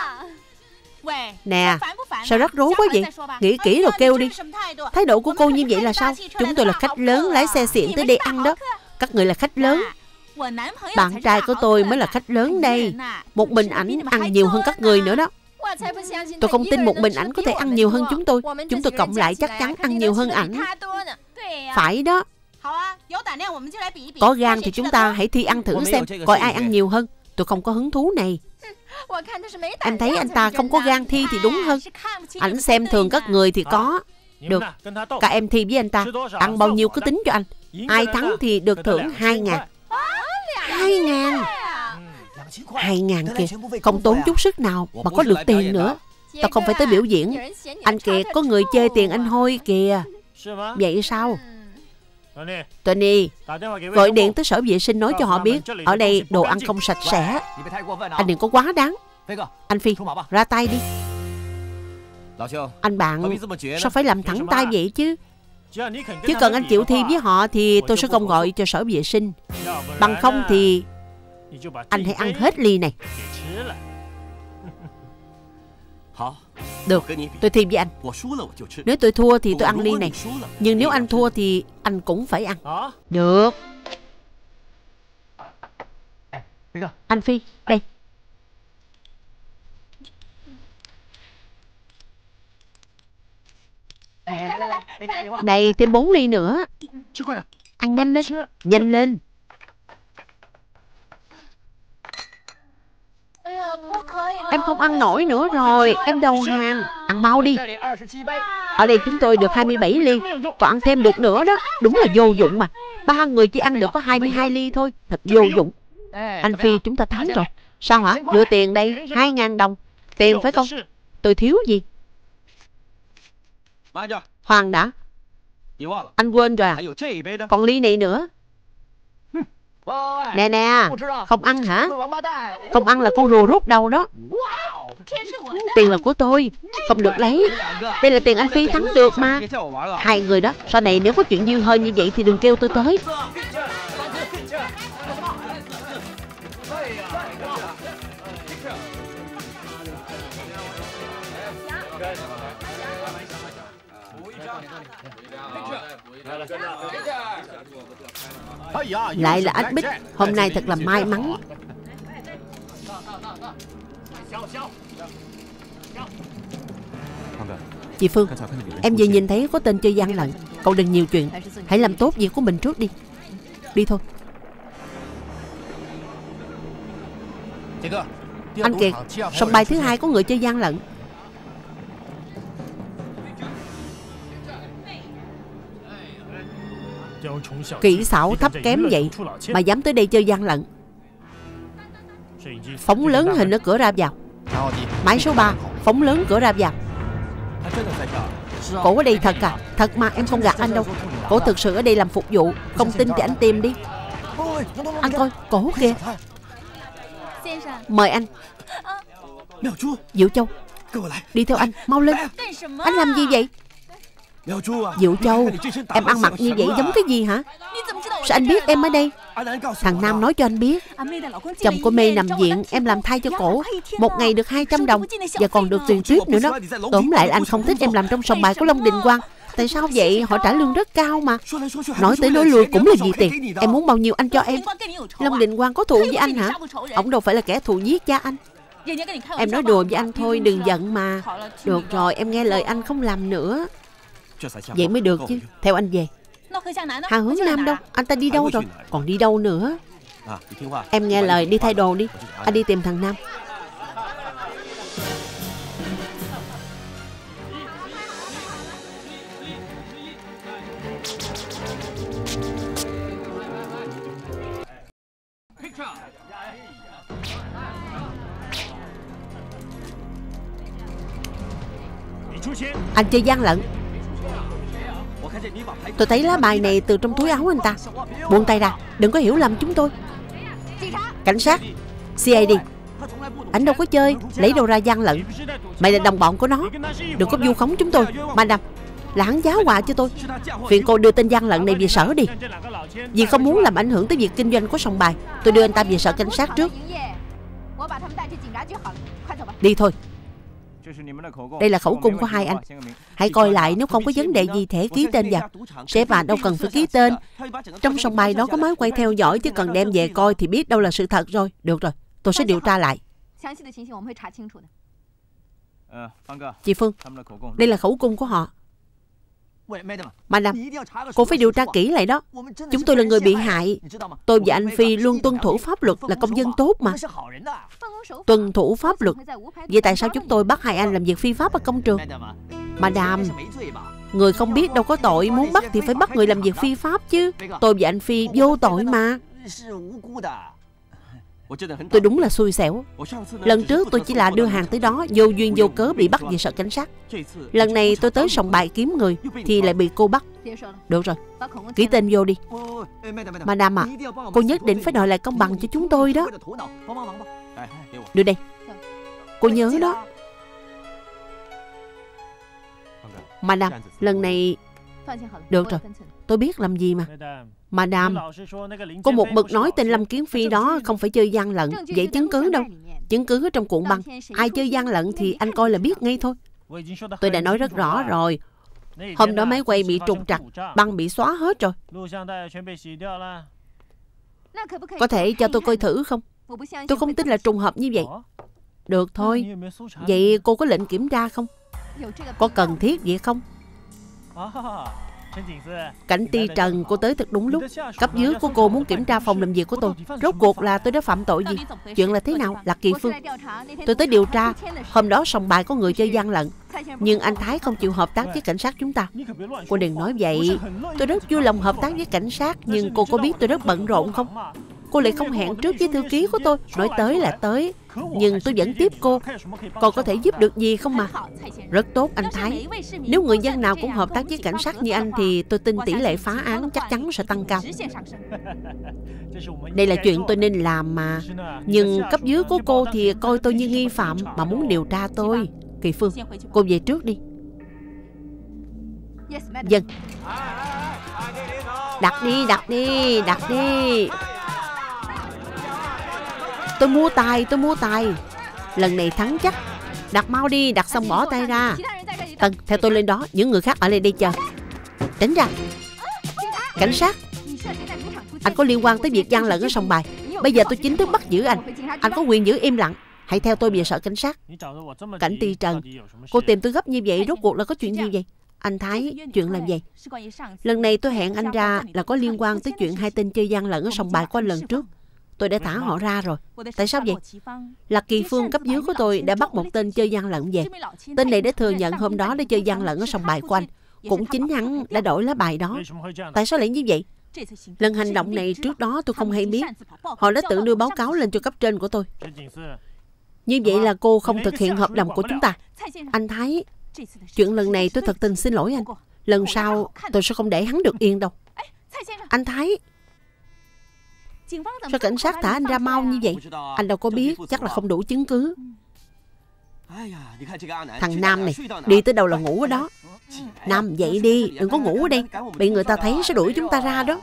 Nè, sao rắc rối quá vậy? Nghĩ kỹ rồi kêu đi. Thái độ của cô như vậy là sao? Chúng tôi là khách lớn, lái xe xịn tới đây ăn đó. Các người là khách lớn. Bạn trai của tôi mới là khách lớn đây. Một mình ảnh ăn nhiều hơn các người nữa đó. Tôi không tin một mình ảnh có thể ăn nhiều hơn chúng tôi. Chúng tôi cộng lại chắc chắn ăn nhiều hơn ảnh. Phải đó. Có gan thì chúng ta hãy thi ăn thử xem, coi ai ăn nhiều hơn. Tôi không có hứng thú này. Em thấy anh ta không có gan thi thì đúng hơn. Ảnh xem thường các người thì có. Được, các em thi với anh ta. Ăn bao nhiêu cứ tính cho anh. Ai thắng thì được thưởng hai ngàn. Hai ngàn. Hai ngàn kìa, không tốn chút sức nào mà có lượt tiền nữa. Tao không phải tới biểu diễn. Anh Kiệt, có người chê tiền anh hôi kìa. Vậy sao? Tony, gọi điện tới sở vệ sinh nói cho họ biết ở đây đồ ăn không sạch sẽ. Anh đừng có quá đáng. Anh Phi, ra tay đi. Anh bạn, sao phải làm thẳng tay vậy chứ? Chứ cần anh chịu thi với họ thì tôi sẽ không gọi cho sở vệ sinh. Bằng không thì anh hãy ăn hết ly này. Được, tôi thi với anh. Nếu tôi thua thì tôi ăn ly này. Nhưng nếu anh thua thì anh cũng phải ăn. Được. Anh Phi, đây. Này, thêm bốn ly nữa. Ăn nhanh lên. Nhanh lên. Em không ăn nổi nữa rồi. Em đầu hàng. Ăn mau đi. Ở đây chúng tôi được hai mươi bảy ly. Còn ăn thêm được nữa đó. Đúng là vô dụng mà. Ba người chỉ ăn được có hai mươi hai ly thôi. Thật vô dụng. Anh Phi, chúng ta thắng rồi. Sao hả? Đưa tiền đây. Hai ngàn đồng. Tiền phải không? Tôi thiếu gì? Hoàng đã. Anh quên rồi à? Còn ly này nữa. Nè nè, không ăn hả? Không ăn là con rùa rút đầu đó. Tiền là của tôi, không được lấy. Đây là tiền anh Phi thắng được mà. Hai người đó, sau này nếu có chuyện dư hơi như vậy thì đừng kêu tôi tới. Lại là anh Bích. Hôm nay thật là may mắn. Chị Phương, em vừa nhìn thấy có tên chơi gian lận. Cậu đừng nhiều chuyện, hãy làm tốt việc của mình trước đi. Đi thôi. Anh Kiệt, sòng bài thứ hai có người chơi gian lận. Kỹ xảo thấp kém vậy mà dám tới đây chơi gian lận. Phóng lớn hình ở cửa ra vào. Máy số ba, phóng lớn cửa ra vào. Cổ ở đây thật à? Thật mà, em không gạt anh đâu. Cổ thực sự ở đây làm phục vụ. Không tin thì anh tìm đi. Anh coi, cổ kìa. Mời anh. Diệu Châu, đi theo anh, mau lên. Anh làm gì vậy? Diệu Châu, em ăn mặc như vậy giống cái gì hả? Sao anh biết em ở đây? Thằng Nam nói cho anh biết. Chồng của Mê nằm viện, em làm thay cho cổ. Một ngày được hai trăm đồng. Và còn được tiền tuyết nữa đó. Tóm lại là anh không thích em làm trong sòng bài của Long Đình Quang. Tại sao vậy? Họ trả lương rất cao mà. Nói tới nói lui cũng là vì tiền. Em muốn bao nhiêu anh cho em. Long Đình Quang có thù với anh hả? Ông đâu phải là kẻ thù giết cha anh. Em nói đùa với anh thôi, đừng giận mà. Được rồi, em nghe lời anh, không làm nữa. Vậy mới được chứ. Theo anh về. Hà Hướng Nam đâu? Anh ta đi đâu rồi? Còn đi đâu nữa? Em nghe lời, đi thay đồ đi. Anh đi tìm thằng Nam. Anh chơi gian lận. Tôi thấy lá bài này từ trong túi áo anh ta. Buông tay ra, đừng có hiểu lầm chúng tôi. Cảnh sát, xê i đê. Anh đâu có chơi, lấy đâu ra gian lận. Mày là đồng bọn của nó, đừng có vu khống chúng tôi. Madam, là hắn giá họa cho tôi. Phiền cô đưa tên gian lận này về sở đi. Vì không muốn làm ảnh hưởng tới việc kinh doanh của sòng bài, tôi đưa anh ta về sở cảnh sát trước. Đi thôi. Đây là khẩu cung của hai anh. Hãy coi lại, nếu không có vấn đề gì thẻ ký tên vào. Sếp bà đâu cần phải ký tên. Trong sòng bài nó có máy quay theo dõi, chứ cần đem về coi thì biết đâu là sự thật rồi. Được rồi, tôi sẽ điều tra lại. Chị Phương, đây là khẩu cung của họ. Madam, cô phải điều tra kỹ lại đó. Chúng tôi là người bị hại. Tôi và anh Phi luôn tuân thủ pháp luật, là công dân tốt mà. Tuân thủ pháp luật. Vậy tại sao chúng tôi bắt hai anh làm việc phi pháp ở công trường? Madam, người không biết đâu có tội. Muốn bắt thì phải bắt người làm việc phi pháp chứ. Tôi và anh Phi vô tội mà. Tôi đúng là xui xẻo. Lần trước tôi chỉ là đưa hàng tới đó, vô duyên vô cớ bị bắt về sở cảnh sát. Lần này tôi tới sòng bài kiếm người thì lại bị cô bắt. Được rồi, ký tên vô đi. Madam à, cô nhất định phải đòi lại công bằng cho chúng tôi đó. Đưa đây. Cô nhớ đó. Madam, lần này... Được rồi, tôi biết làm gì mà. Madam, cô một mực nói tên Lâm Kiến Phi đó không phải chơi gian lận. Vậy chứng cứ đâu? Chứng cứ ở trong cuộn băng. Ai chơi gian lận thì anh coi là biết ngay thôi. Tôi đã nói rất rõ rồi. Hôm đó máy quay bị trục trặc, băng bị xóa hết rồi. Có thể cho tôi coi thử không? Tôi không tin là trùng hợp như vậy. Được thôi. Vậy cô có lệnh kiểm tra không? Có cần thiết vậy không? Cảnh ti Trần, cô tới thật đúng lúc. Cấp dưới của cô muốn kiểm tra phòng làm việc của tôi. Rốt cuộc là tôi đã phạm tội gì? Chuyện là thế nào? Lạc Kỳ Phương, tôi tới điều tra. Hôm đó sòng bài có người chơi gian lận, nhưng anh Thái không chịu hợp tác với cảnh sát chúng ta. Cô đừng nói vậy. Tôi rất vui lòng hợp tác với cảnh sát, nhưng cô có biết tôi rất bận rộn không? Cô lại không hẹn trước với thư ký của tôi. Nói tới là tới, nhưng tôi vẫn tiếp cô. Còn có thể giúp được gì không mà? Rất tốt anh Thái. Nếu người dân nào cũng hợp tác với cảnh sát như anh thì tôi tin tỷ lệ phá án chắc chắn sẽ tăng cao. Đây là chuyện tôi nên làm mà. Nhưng cấp dưới của cô thì coi tôi như nghi phạm mà muốn điều tra tôi. Kỳ Phương, cô về trước đi. Dân. Đặt đi, đặt đi, đặt đi. Tôi mua tài, tôi mua tài. Lần này thắng chắc. Đặt mau đi, đặt xong bỏ tay ra. Tần, theo tôi lên đó, những người khác ở lại đây chờ. Tránh ra. Cảnh sát, anh có liên quan tới việc gian lận ở sòng bài. Bây giờ tôi chính thức bắt giữ anh. Anh có quyền giữ im lặng. Hãy theo tôi về sở cảnh sát. Cảnh ti Trần, cô tìm tôi gấp như vậy, rốt cuộc là có chuyện gì vậy? Anh Thái, chuyện làm gì? Lần này tôi hẹn anh ra là có liên quan tới chuyện hai tên chơi gian lận ở sòng bài qua lần trước. Tôi đã thả họ ra rồi. Tại sao vậy? Là Kỳ Phương, cấp dưới của tôi đã bắt một tên chơi gian lận về. Tên này đã thừa nhận hôm đó đã chơi gian lận ở sòng bài của anh. Cũng chính hắn đã đổi lá bài đó. Tại sao lại như vậy? Lần hành động này trước đó tôi không hay biết. Họ đã tự đưa báo cáo lên cho cấp trên của tôi. Như vậy là cô không thực hiện hợp đồng của chúng ta. Anh Thái, chuyện lần này tôi thật tình xin lỗi anh. Lần sau tôi sẽ không để hắn được yên đâu. Anh Thái, sao cảnh sát thả anh ra mau như vậy? Anh đâu có biết, chắc là không đủ chứng cứ. Thằng Nam này, đi tới đâu là ngủ ở đó. Nam, dậy đi, đừng có ngủ ở đây. Bị người ta thấy sẽ đuổi chúng ta ra đó.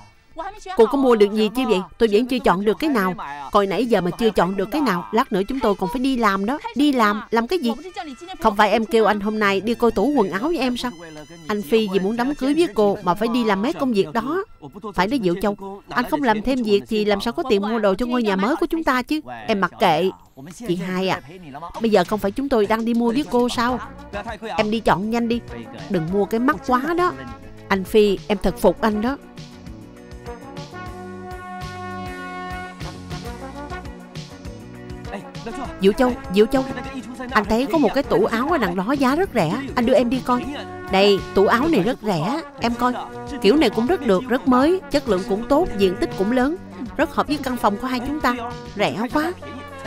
Cô có mua được gì chứ vậy? Tôi vẫn chưa chọn được cái nào. Coi nãy giờ mà chưa chọn được cái nào, lát nữa chúng tôi còn phải đi làm đó. Đi làm, làm cái gì? Không phải em kêu anh hôm nay đi coi tủ quần áo với em sao? Anh Phi vì muốn đám cưới với cô mà phải đi làm mấy công việc đó. Phải đến Diệu Châu. Anh không làm thêm việc thì làm sao có tiền mua đồ cho ngôi nhà mới của chúng ta chứ? Em mặc kệ. Chị Hai à, bây giờ không phải chúng tôi đang đi mua với cô sao? Em đi chọn nhanh đi, đừng mua cái mắc quá đó. Anh Phi, em thật phục anh đó. Diệu Châu, Diệu Châu, Anh thấy có một cái tủ áo ở đằng đó giá rất rẻ, anh đưa em đi coi. Đây, tủ áo này rất rẻ, em coi. Kiểu này cũng rất được, rất mới, chất lượng cũng tốt, diện tích cũng lớn, rất hợp với căn phòng của hai chúng ta. Rẻ quá.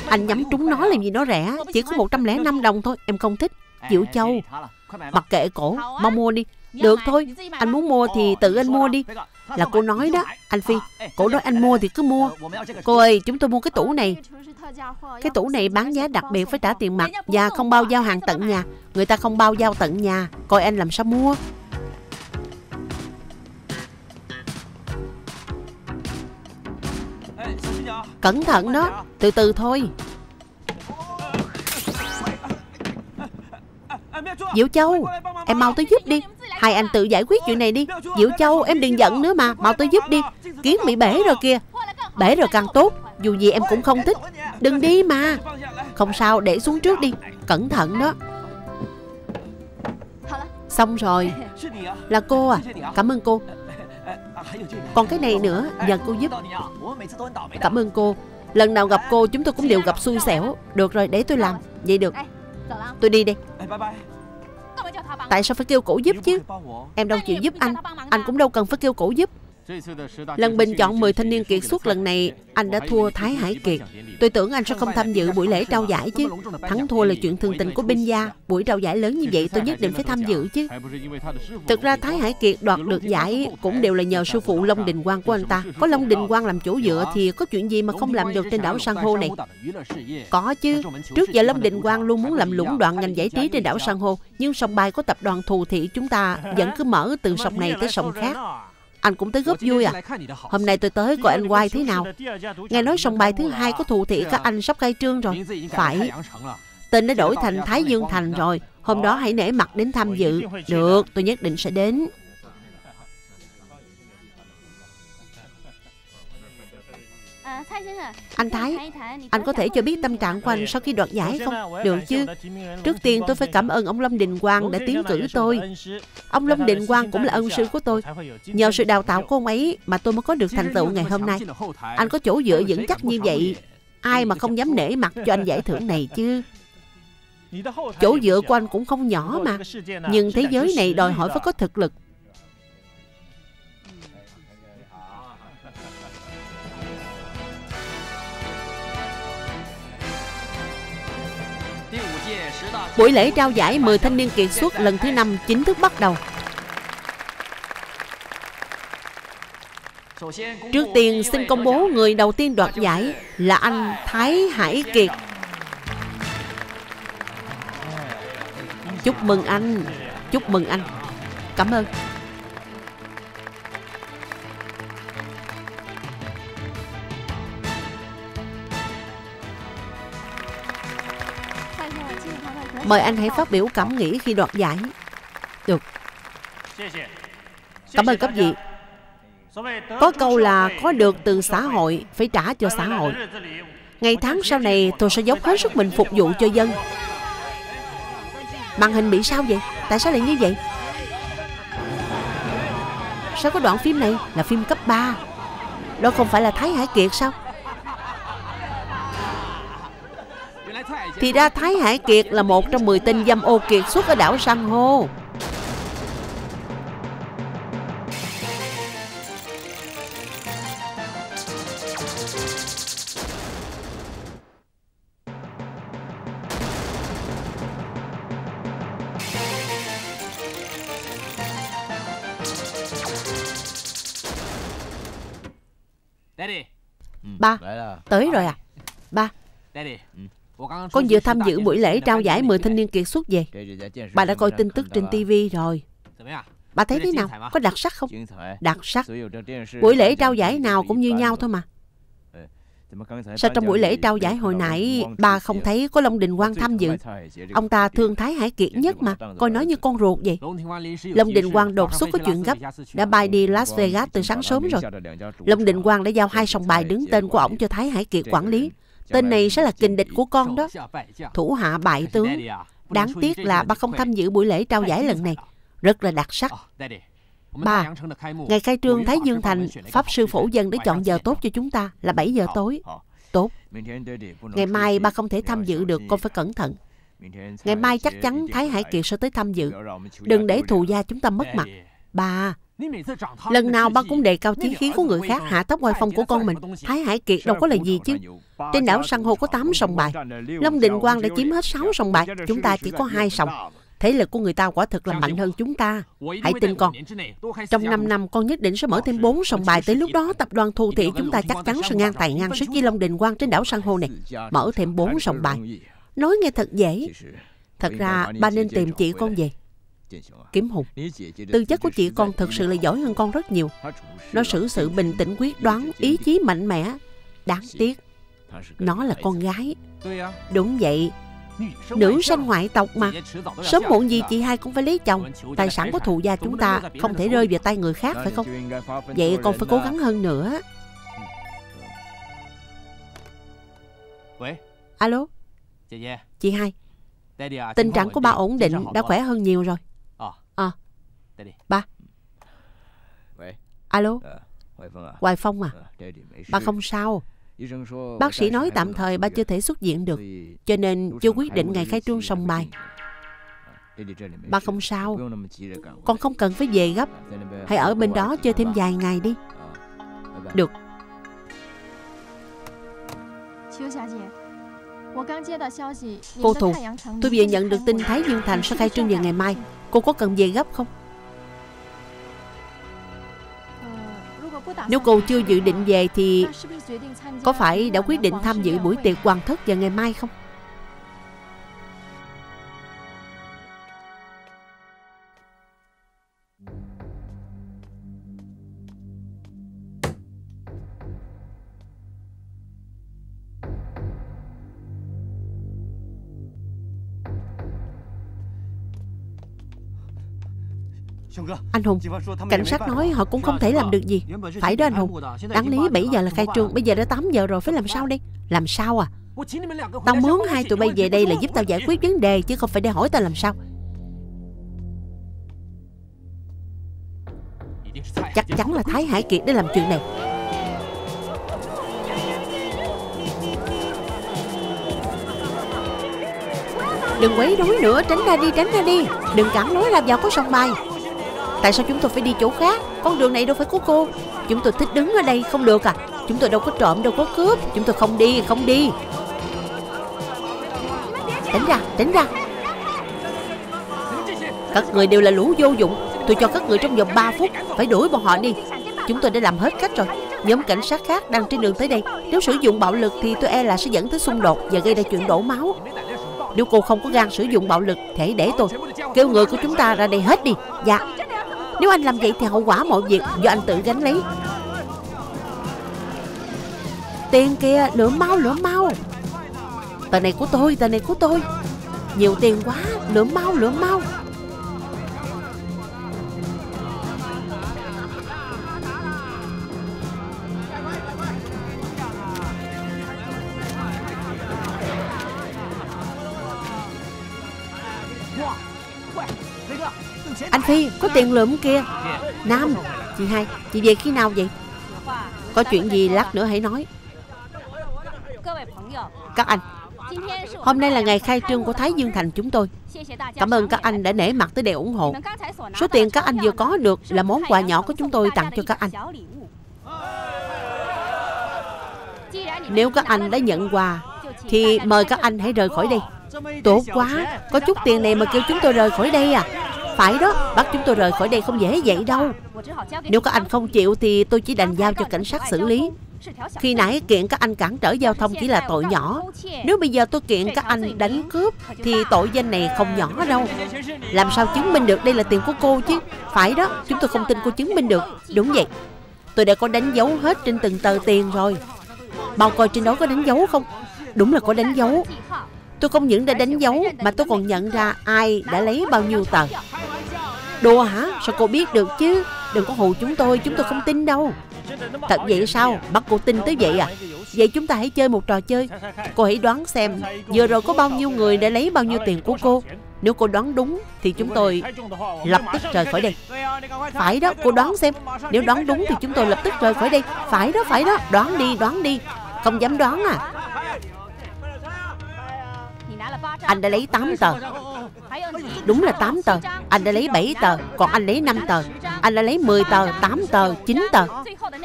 Anh nhắm trúng nó làm gì nó rẻ, chỉ có một trăm lẻ năm đồng thôi, em không thích. Diệu Châu, mặc kệ cổ, mau mua đi. Được thôi, anh muốn mua thì tự anh mua đi. Là cô nói đó, anh Phi. Cô nói anh mua thì cứ mua. Cô ơi, chúng tôi mua cái tủ này. Cái tủ này bán giá đặc biệt, phải trả tiền mặt và không bao giao hàng tận nhà. Người ta không bao giao tận nhà, coi anh làm sao mua. Cẩn thận đó, từ từ thôi. Diệu Châu, em mau tới giúp đi. Hai anh tự giải quyết chuyện này đi. Diệu Châu, em đừng giận nữa mà. Mau tới giúp đi. Kiến bị bể rồi kìa. Bể rồi càng tốt, dù gì em cũng không thích. Đừng đi mà. Không sao, để xuống trước đi. Cẩn thận đó. Xong rồi. Là cô à, cảm ơn cô. Còn cái này nữa, nhờ cô giúp. Cảm ơn cô. Lần nào gặp cô chúng tôi cũng đều gặp xui xẻo. Được rồi, để tôi làm. Vậy được, tôi đi đây. Tại sao phải kêu cổ giúp chứ? Em đâu chịu giúp anh, anh cũng đâu cần phải kêu cổ giúp. Lần bình chọn mười thanh niên kiệt xuất lần này, anh đã thua Thái Hải Kiệt. Tôi tưởng anh sẽ không tham dự buổi lễ trao giải chứ. Thắng thua là chuyện thường tình của binh gia. Buổi trao giải lớn như vậy tôi nhất định phải tham dự chứ. Thực ra Thái Hải Kiệt đoạt được giải cũng đều là nhờ sư phụ Long Đình Quang của anh ta. Có Long Đình Quang làm chỗ dựa thì có chuyện gì mà không làm được trên đảo san hô này. Có chứ, trước giờ Long Đình Quang luôn muốn làm lũng đoạn ngành giải trí trên đảo san hô, nhưng sòng bài của tập đoàn thù thị chúng ta vẫn cứ mở từ sòng này tới sòng khác. Anh cũng tới góp vui à? Hôm nay tôi tới coi anh quay thế nào. Nghe nói sòng bài thứ hai của Thù Thị các anh sắp khai trương rồi. Phải, tên đã đổi thành Thái Dương Thành rồi. Hôm đó hãy nể mặt đến tham dự. Được, tôi nhất định sẽ đến. Anh Thái, anh có thể cho biết tâm trạng của anh sau khi đoạt giải không? Được chứ. Trước tiên tôi phải cảm ơn ông Lâm Đình Quang đã tiến cử tôi. Ông Lâm Đình Quang cũng là ân sư của tôi. Nhờ sự đào tạo của ông ấy mà tôi mới có được thành tựu ngày hôm nay. Anh có chỗ dựa vững chắc như vậy, ai mà không dám nể mặt cho anh giải thưởng này chứ. Chỗ dựa của anh cũng không nhỏ mà. Nhưng thế giới này đòi hỏi phải có thực lực. Buổi lễ trao giải mười thanh niên kiệt xuất lần thứ năm chính thức bắt đầu. Trước tiên xin công bố người đầu tiên đoạt giải là anh Thái Hải Kiệt. Chúc mừng anh, chúc mừng anh. Cảm ơn. Mời anh hãy phát biểu cảm nghĩ khi đoạt giải. Được. Cảm ơn các vị. Có câu là có được từ xã hội phải trả cho xã hội. Ngày tháng sau này tôi sẽ dốc hết sức mình phục vụ cho dân. Màn hình bị sao vậy? Tại sao lại như vậy? Sao có đoạn phim này là phim cấp ba? Đó không phải là Thái Hải Kiệt sao? Thì ra Thái Hải Kiệt là một trong mười tên dâm ô kiệt xuất ở đảo san hô. Ba, tới rồi à? Ba, con vừa tham dự buổi lễ trao giải mười thanh niên kiệt xuất về. Bà đã coi tin tức trên tivi rồi. Bà thấy thế nào? Có đặc sắc không? Đặc sắc. Buổi lễ trao giải nào cũng như nhau thôi mà. Sao trong buổi lễ trao giải hồi nãy bà không thấy có Long Đình Quang tham dự? Ông ta thương Thái Hải Kiệt nhất mà, coi nói như con ruột vậy. Long Đình Quang đột xuất có chuyện gấp, đã bay đi Las Vegas từ sáng sớm rồi. Long Đình Quang đã giao hai sòng bài đứng tên của ổng cho Thái Hải Kiệt quản lý. Tên này sẽ là kình địch của con đó. Thủ hạ bại tướng. Đáng tiếc là bà không tham dự buổi lễ trao giải lần này. Rất là đặc sắc. Ba, ngày khai trương Thái Dương Thành, Pháp Sư Phổ Dân đã chọn giờ tốt cho chúng ta là bảy giờ tối. Tốt. Ngày mai ba không thể tham dự được, con phải cẩn thận. Ngày mai chắc chắn Thái Hải Kiệt sẽ tới tham dự. Đừng để thù gia chúng ta mất mặt. Bà, lần nào bà cũng đề cao chí khí của người khác, hạ thấp Hoài Phong của con mình. Thái Hải Kiệt đâu có là gì chứ. Trên đảo san hô có tám sòng bài, Long Đình Quang đã chiếm hết sáu sòng bài, chúng ta chỉ có hai sòng. Thế lực của người ta quả thực là mạnh hơn chúng ta. Hãy tin con. Trong năm năm con nhất định sẽ mở thêm bốn sòng bài. Tới lúc đó tập đoàn Thù Thị chúng ta chắc chắn sẽ ngang tài ngang sức với Long Đình Quang trên đảo san hô này. Mở thêm bốn sòng bài, nói nghe thật dễ. Thật ra ba nên tìm chị con về. Kiếm Hùng, tư chất của chị con thật sự là giỏi hơn con rất nhiều. Nó xử sự bình tĩnh quyết đoán, ý chí mạnh mẽ. Đáng tiếc, nó là con gái. Đúng vậy, nữ sanh ngoại tộc mà, sớm muộn gì chị hai cũng phải lấy chồng. Tài sản của thù gia chúng ta không thể rơi vào tay người khác, phải không? Vậy con phải cố gắng hơn nữa. Alo, chị hai, tình trạng của ba ổn định, đã khỏe hơn nhiều rồi. À, ba. Alo, Hoài Phong à, ba không sao. Bác sĩ nói tạm thời ba chưa thể xuất viện được, cho nên chưa quyết định ngày khai trương sòng bài. Ba không sao, con không cần phải về gấp. Hãy ở bên đó chơi thêm vài ngày đi. Được. Cô Thù, tôi vừa nhận được tin Thái Dương Thành sẽ khai trương vào ngày mai. Cô có cần về gấp không? Nếu cô chưa dự định về thì có phải đã quyết định tham dự buổi tiệc hoàng thất vào ngày mai không? Anh Hùng, cảnh sát nói họ cũng không thể làm được gì. Phải đó anh Hùng, đáng lý bảy giờ là khai trương, bây giờ đã tám giờ rồi, phải làm sao đây? Làm sao à? Tao mướn hai tụi bay về đây là giúp tao giải quyết vấn đề, chứ không phải để hỏi tao làm sao. Chắc chắn là Thái Hải Kiệt để làm chuyện này. Đừng quấy rối nữa, tránh ra đi, tránh ra đi. Đừng cản lối làm vào có sòng bài. Tại sao chúng tôi phải đi chỗ khác? Con đường này đâu phải của cô. Chúng tôi thích đứng ở đây, không được à? Chúng tôi đâu có trộm, đâu có cướp. Chúng tôi không đi, không đi. Tránh ra, tránh ra. Các người đều là lũ vô dụng. Tôi cho các người trong vòng ba phút phải đuổi bọn họ đi. Chúng tôi đã làm hết cách rồi. Nhóm cảnh sát khác đang trên đường tới đây. Nếu sử dụng bạo lực thì tôi e là sẽ dẫn tới xung đột và gây ra chuyện đổ máu. Nếu cô không có gan sử dụng bạo lực thì để tôi kêu người của chúng ta ra đây hết đi. Dạ. Nếu anh làm vậy thì hậu quả mọi việc do anh tự gánh lấy. Tiền kia, lửa mau, lửa mau. Tờ này của tôi, tờ này của tôi. Nhiều tiền quá, lửa mau, lửa mau. Anh Phi, có tiền lượm kia. Nam, chị hai, chị về khi nào vậy? Có chuyện gì lát nữa hãy nói. Các anh, hôm nay là ngày khai trương của Thái Dương Thành chúng tôi. Cảm ơn các anh đã nể mặt tới để ủng hộ. Số tiền các anh vừa có được là món quà nhỏ của chúng tôi tặng cho các anh. Nếu các anh đã nhận quà thì mời các anh hãy rời khỏi đây. Tốt quá, có chút tiền này mà kêu chúng tôi rời khỏi đây à? Phải đó, bắt chúng tôi rời khỏi đây không dễ vậy đâu. Nếu các anh không chịu thì tôi chỉ đành giao cho cảnh sát xử lý. Khi nãy kiện các anh cản trở giao thông chỉ là tội nhỏ. Nếu bây giờ tôi kiện các anh đánh cướp thì tội danh này không nhỏ đâu. Làm sao chứng minh được đây là tiền của cô chứ? Phải đó, chúng tôi không tin cô chứng minh được. Đúng vậy, tôi đã có đánh dấu hết trên từng tờ tiền rồi. Bao coi trên đó có đánh dấu không? Đúng là có đánh dấu. Tôi không những đã đánh dấu mà tôi còn nhận ra ai đã lấy bao nhiêu tờ. Đùa hả? Sao cô biết được chứ? Đừng có hù chúng tôi, chúng tôi không tin đâu. Thật vậy sao? Bắt cô tin tới vậy à? Vậy chúng ta hãy chơi một trò chơi. Cô hãy đoán xem vừa rồi có bao nhiêu người đã lấy bao nhiêu tiền của cô. Nếu cô đoán đúng thì chúng tôi lập tức rời khỏi đây. Phải đó, cô đoán xem. Nếu đoán đúng thì chúng tôi lập tức rời khỏi đây. Phải đó, phải đó, đoán đi, đoán đi. Không dám đoán à? anh đã lấy tám tờ. Đúng là tám tờ. Anh đã lấy bảy tờ. Còn anh lấy năm tờ. Anh đã lấy mười tờ, tám tờ, chín tờ.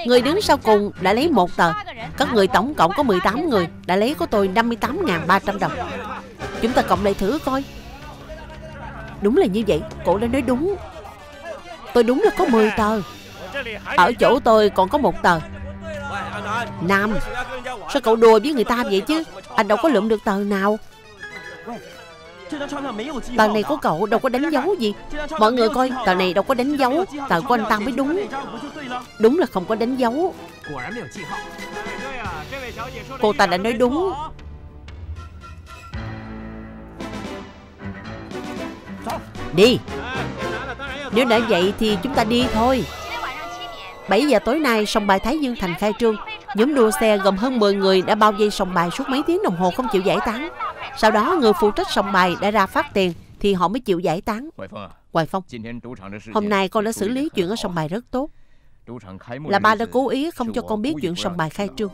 Người đứng sau cùng đã lấy một tờ. Các người tổng cộng có mười tám người đã lấy của tôi năm mươi tám nghìn ba trăm đồng. Chúng ta cộng lại thử coi. Đúng là như vậy. Cổ đã nói đúng. Tôi đúng là có mười tờ. Ở chỗ tôi còn có một tờ. Nam, sao cậu đùa với người ta vậy chứ? Anh đâu có lượm được tờ nào. Tờ này của cậu đâu có đánh dấu gì. Mọi người coi, tờ này đâu có đánh dấu. Tờ của anh ta mới đúng. Đúng là không có đánh dấu. Cô ta đã nói đúng. Đi. Nếu đã vậy thì chúng ta đi thôi. Bảy giờ tối nay sòng bài Thái Dương Thành khai trương. Nhóm đua xe gồm hơn mười người đã bao vây sòng bài suốt mấy tiếng đồng hồ không chịu giải tán. Sau đó người phụ trách sòng bài đã ra phát tiền thì họ mới chịu giải tán. Hoài Phong, hôm nay con đã xử lý chuyện ở sòng bài rất tốt. Là ba đã cố ý không cho con biết chuyện sòng bài khai trương.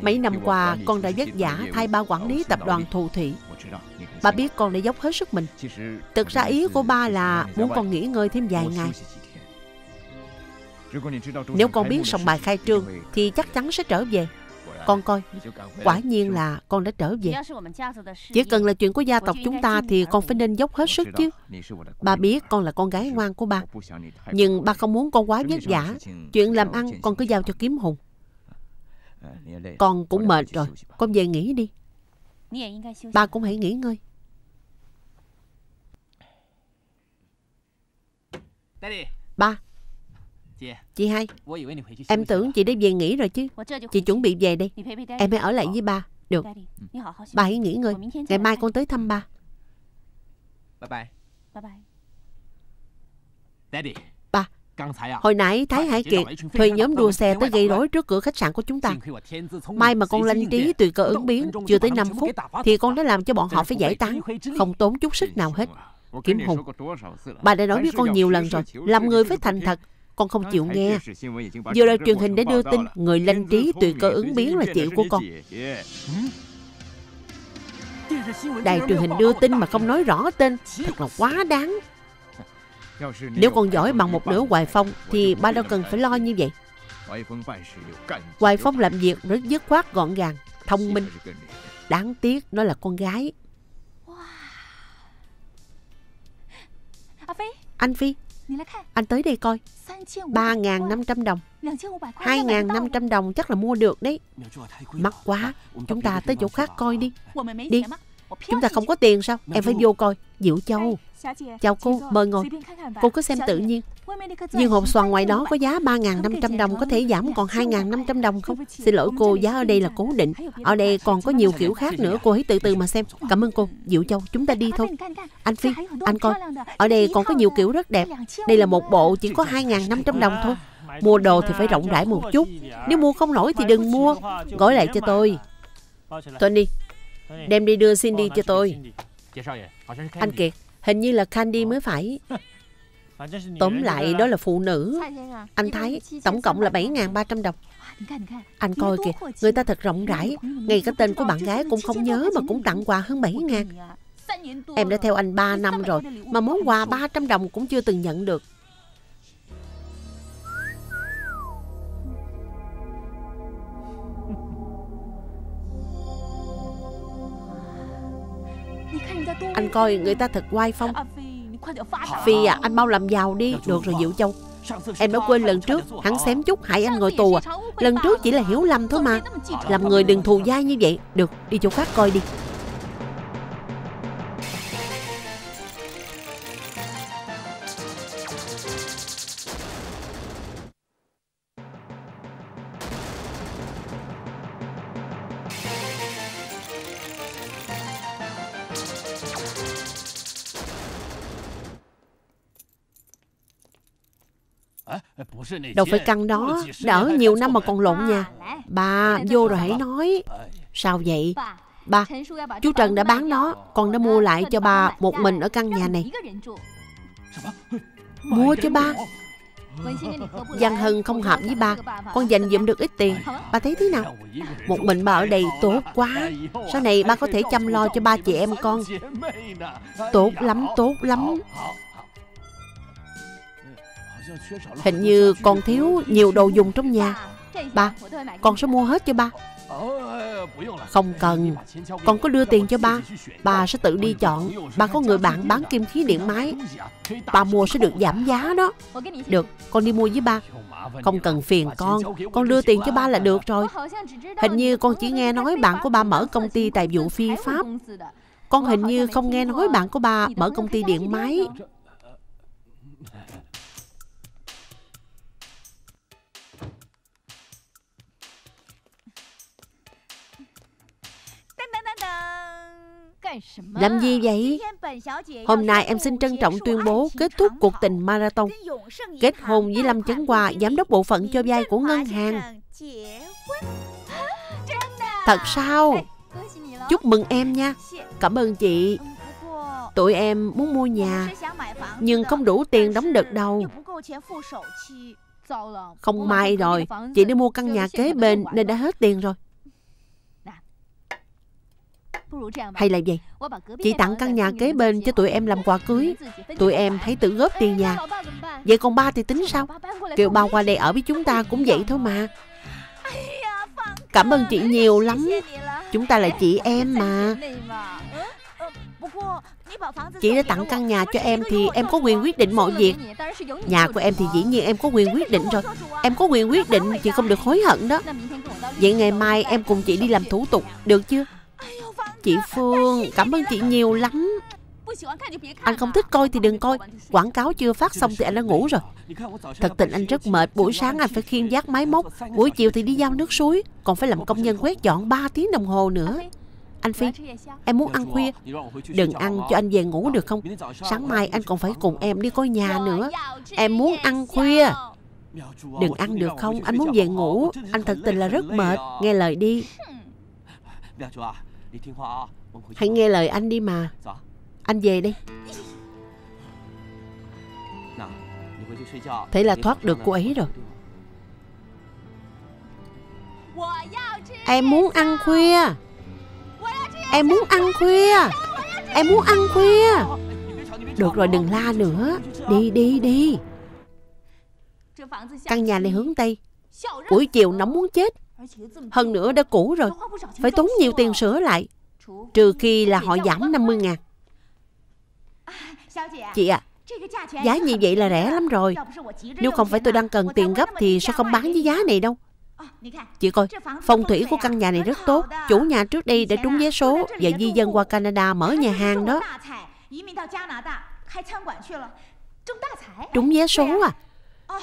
Mấy năm qua con đã vất vả thay ba quản lý tập đoàn Thù Thủy. Ba biết con đã dốc hết sức mình. Thực ra ý của ba là muốn con nghỉ ngơi thêm vài ngày. Nếu con biết sòng bài khai trương thì chắc chắn sẽ trở về. Con coi, quả nhiên là con đã trở về. Chỉ cần là chuyện của gia tộc chúng ta thì con phải nên dốc hết sức chứ. Ba biết con là con gái ngoan của ba, nhưng ba không muốn con quá vất vả. Chuyện làm ăn con cứ giao cho Kiếm Hùng. Con cũng mệt rồi, con về nghỉ đi. Ba cũng hãy nghỉ ngơi. Ba. Chị hai, em tưởng chị đã về nghỉ rồi chứ. Chị chuẩn bị về đây. Em hãy ở lại với ba. Được. Ba hãy nghỉ ngơi. Ngày mai con tới thăm ba. Ba, hồi nãy Thái Hải Kiệt thuê nhóm đua xe tới gây rối trước cửa khách sạn của chúng ta. May mà con lanh trí tùy cơ ứng biến. Chưa tới năm phút thì con đã làm cho bọn họ phải giải tán. Không tốn chút sức nào hết. Kiếm Hùng, bà đã nói với con nhiều lần rồi, làm người phải thành thật. Con không chịu nghe. Vừa đài truyền hình để đưa tin người lanh trí tùy cơ ứng biến là chị của con. Đài truyền hình đưa tin mà không nói rõ tên, thật là quá đáng. Nếu con giỏi bằng một nửa Hoài Phong thì ba đâu cần phải lo như vậy. Hoài Phong làm việc rất dứt khoát, gọn gàng, thông minh. Đáng tiếc nó là con gái. Anh Phi, anh tới đây coi. Ba nghìn năm trăm đồng, hai nghìn năm trăm đồng chắc là mua được đấy. Mắc quá, chúng ta tới chỗ khác coi đi. Đi. Chúng ta không có tiền sao? Em phải vô coi. Diệu Châu, chào cô, mời ngồi. Cô cứ xem tự nhiên. Nhưng hộp xoàn ngoài đó có giá ba nghìn năm trăm đồng, có thể giảm còn hai nghìn năm trăm đồng không? Xin lỗi cô, giá ở đây là cố định. Ở đây còn có nhiều kiểu khác nữa, cô hãy từ từ mà xem. Cảm ơn cô. Diệu Châu, chúng ta đi thôi. Anh Phi, anh coi, ở đây còn có nhiều kiểu rất đẹp. Đây là một bộ chỉ có hai nghìn năm trăm đồng thôi. Mua đồ thì phải rộng rãi một chút. Nếu mua không nổi thì đừng mua. Gói lại cho tôi. Tony, đem đi đưa Cindy cho tôi. Anh Kiệt, hình như là Candy mới phải. Tóm lại đó là phụ nữ. Anh Thái, tổng cộng là bảy nghìn ba trăm đồng. Anh coi kìa, người ta thật rộng rãi. Ngay cả tên của bạn gái cũng không nhớ mà cũng tặng quà hơn bảy nghìn. Em đã theo anh ba năm rồi mà món quà ba trăm đồng cũng chưa từng nhận được. Anh coi, người ta thật oai phong. Phi à, anh mau làm giàu đi. Được rồi Diệu Châu, em đã quên lần trước. Hắn xém chút hại anh ngồi tù à. Lần trước chỉ là hiểu lầm thôi mà. Làm người đừng thù dai như vậy. Được, đi chỗ khác coi đi. Đâu phải căn đó, đỡ nhiều năm mà còn lộn nhà. Ba, vô rồi hãy nói. Sao vậy? Ba, chú Trần đã bán nó, con đã mua lại cho ba một mình ở căn nhà này. Mua cho ba? Văn Hân không hợp với ba, con dành dụm được ít tiền, ba thấy thế nào? Một mình ba ở đây tốt quá. Sau này ba có thể chăm lo cho ba chị em con. Tốt lắm, tốt lắm. Hình như con thiếu nhiều đồ dùng trong nhà. Ba, con sẽ mua hết cho ba. Không cần, con có đưa tiền cho ba, ba sẽ tự đi chọn. Ba có người bạn bán kim khí điện máy, ba mua sẽ được giảm giá đó. Được, con đi mua với ba. Không cần phiền con, con đưa tiền cho ba là được rồi. Hình như con chỉ nghe nói bạn của ba mở công ty tài vụ phi pháp. Con hình như không nghe nói bạn của ba mở công ty điện máy. Làm gì vậy? Hôm nay em xin trân trọng tuyên bố kết thúc cuộc tình marathon kết hôn với Lâm Chấn Hoa, giám đốc bộ phận cho vay của ngân hàng. Thật sao? Chúc mừng em nha. Cảm ơn chị. Tụi em muốn mua nhà nhưng không đủ tiền đóng đợt đầu. Không may rồi, chị đã mua căn nhà kế bên nên đã hết tiền rồi. Hay là vậy, chị tặng căn nhà kế bên cho tụi em làm quà cưới. Tụi em hãy tự góp tiền nhà. Vậy còn ba thì tính sao? Kêu ba qua đây ở với chúng ta cũng vậy thôi mà. Cảm ơn chị nhiều lắm. Chúng ta là chị em mà. Chị đã tặng căn nhà cho em thì em có quyền quyết định mọi việc. Nhà của em thì dĩ nhiên em có quyền quyết định rồi. Em có quyền quyết định, chị không được hối hận đó. Vậy ngày mai em cùng chị đi làm thủ tục, được chưa? Chị Phương, cảm ơn chị nhiều lắm. Anh không thích coi thì đừng coi. Quảng cáo chưa phát xong thì anh đã ngủ rồi. Thật tình anh rất mệt. Buổi sáng anh phải khiêng vác máy móc, buổi chiều thì đi giao nước suối, còn phải làm công nhân quét dọn ba tiếng đồng hồ nữa. Anh Phi, em muốn ăn khuya. Đừng ăn, cho anh về ngủ được không? Sáng mai anh còn phải cùng em đi coi nhà nữa. Em muốn ăn khuya. Đừng ăn được không? Anh muốn về ngủ. Anh thật tình là rất mệt. Nghe lời đi. Hãy nghe lời anh đi mà. Anh về đi. Thế là thoát được cô ấy rồi. Em muốn ăn khuya. Em muốn ăn khuya. Em muốn ăn khuya. Được rồi, đừng la nữa. Đi đi đi. Căn nhà này hướng Tây. Buổi chiều nóng muốn chết. Hơn nữa đã cũ rồi, phải tốn nhiều tiền sửa lại. Trừ khi là họ giảm năm mươi ngàn. Chị à, giá như vậy là rẻ lắm rồi. Nếu không phải tôi đang cần tiền gấp thì sẽ không bán với giá này đâu. Chị coi, phong thủy của căn nhà này rất tốt. Chủ nhà trước đây đã trúng vé số và di dân qua Canada mở nhà hàng đó. Trúng vé số à?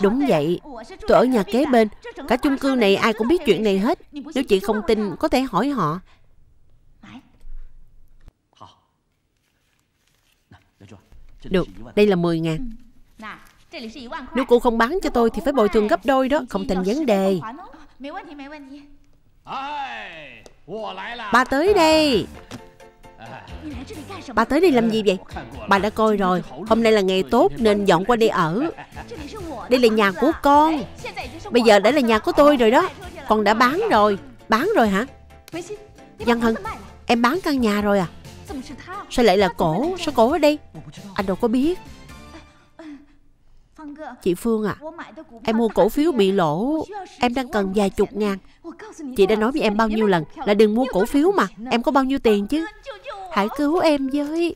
Đúng vậy, tôi ở nhà kế bên. Cả chung cư này ai cũng biết chuyện này hết. Nếu chị không tin, có thể hỏi họ. Được, đây là mười ngàn. Nếu cô không bán cho tôi thì phải bồi thường gấp đôi đó. Không thành vấn đề. Ba tới đây. Bà tới đây làm gì vậy? Bà đã coi rồi. Hôm nay là ngày tốt nên dọn qua đây ở. Đây là nhà của con. Bây giờ đã là nhà của tôi rồi đó. Con đã bán rồi. Bán rồi hả? Văn Hân, em bán căn nhà rồi à? Sao lại là cổ? Sao cổ ở đây? Anh đâu có biết. Chị Phương à, em mua cổ phiếu bị lỗ. Em đang cần vài chục ngàn. Chị đã nói với em bao nhiêu lần là đừng mua cổ phiếu mà. Em có bao nhiêu tiền chứ? Hãy cứu em với.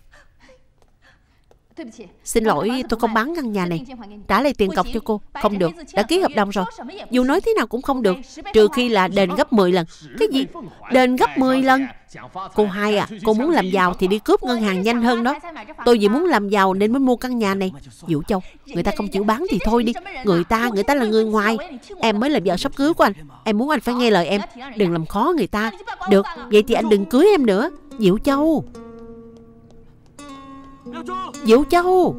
Xin lỗi, tôi không bán căn nhà này. Trả lại tiền cọc cho cô. Không được, đã ký hợp đồng rồi. Dù nói thế nào cũng không được. Trừ khi là đền gấp mười lần. Cái gì? Đền gấp mười lần? Cô hai à, cô muốn làm giàu thì đi cướp ngân hàng nhanh hơn đó. Tôi vì muốn làm giàu nên mới mua căn nhà này. Diệu Châu, người ta không chịu bán thì thôi đi. Người ta, người ta là người ngoài. Em mới là vợ sắp cưới của anh. Em muốn anh phải nghe lời em. Đừng làm khó người ta. Được, vậy thì anh đừng cưới em nữa. Diệu Châu. Diệu Châu.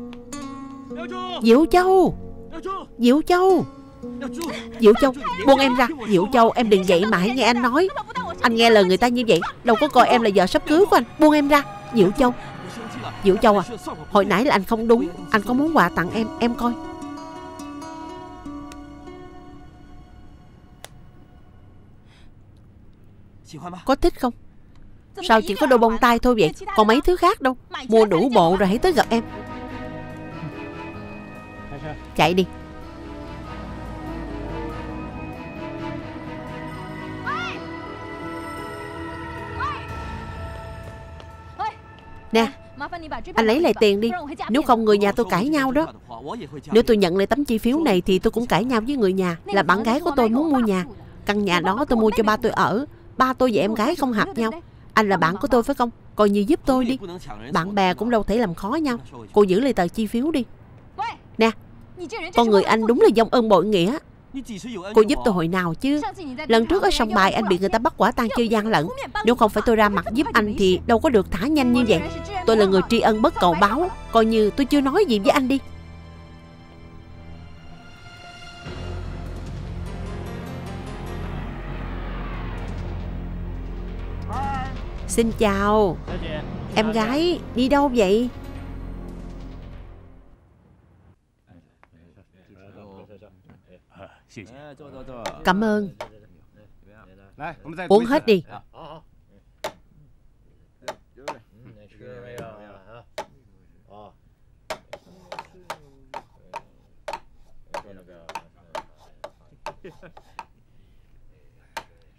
Diệu Châu. Diệu Châu. Diệu Châu, buông em ra. Diệu Châu, em đừng vậy mà hãy nghe anh nói. Anh nghe lời người ta như vậy, đâu có coi em là vợ sắp cưới của anh. Buông em ra. Diệu Châu. Diệu Châu à, hồi nãy là anh không đúng. Anh có muốn quà tặng em, em coi. Có thích không? Sao chỉ có đồ bông tai thôi vậy? Còn mấy thứ khác đâu? Mua đủ bộ rồi hãy tới gặp em. Chạy đi. Nè, anh lấy lại tiền đi. Nếu không người nhà tôi cãi nhau đó. Nếu tôi nhận lại tấm chi phiếu này thì tôi cũng cãi nhau với người nhà. Là bạn gái của tôi muốn mua nhà. Căn nhà đó tôi mua cho ba tôi ở. Ba tôi và em gái không hợp nhau. Anh là bạn của tôi phải không? Coi như giúp tôi đi. Bạn bè cũng đâu thể làm khó nhau. Cô giữ lại tờ chi phiếu đi. Nè, con người anh đúng là vong ân bội nghĩa. Cô giúp tôi hồi nào chứ? Lần trước ở sòng bài anh bị người ta bắt quả tang chơi gian lận. Nếu không phải tôi ra mặt giúp anh thì đâu có được thả nhanh như vậy. Tôi là người tri ân bất cầu báo. Coi như tôi chưa nói gì với anh đi. Xin chào. Em gái đi đâu vậy? Cảm ơn. Uống hết đi.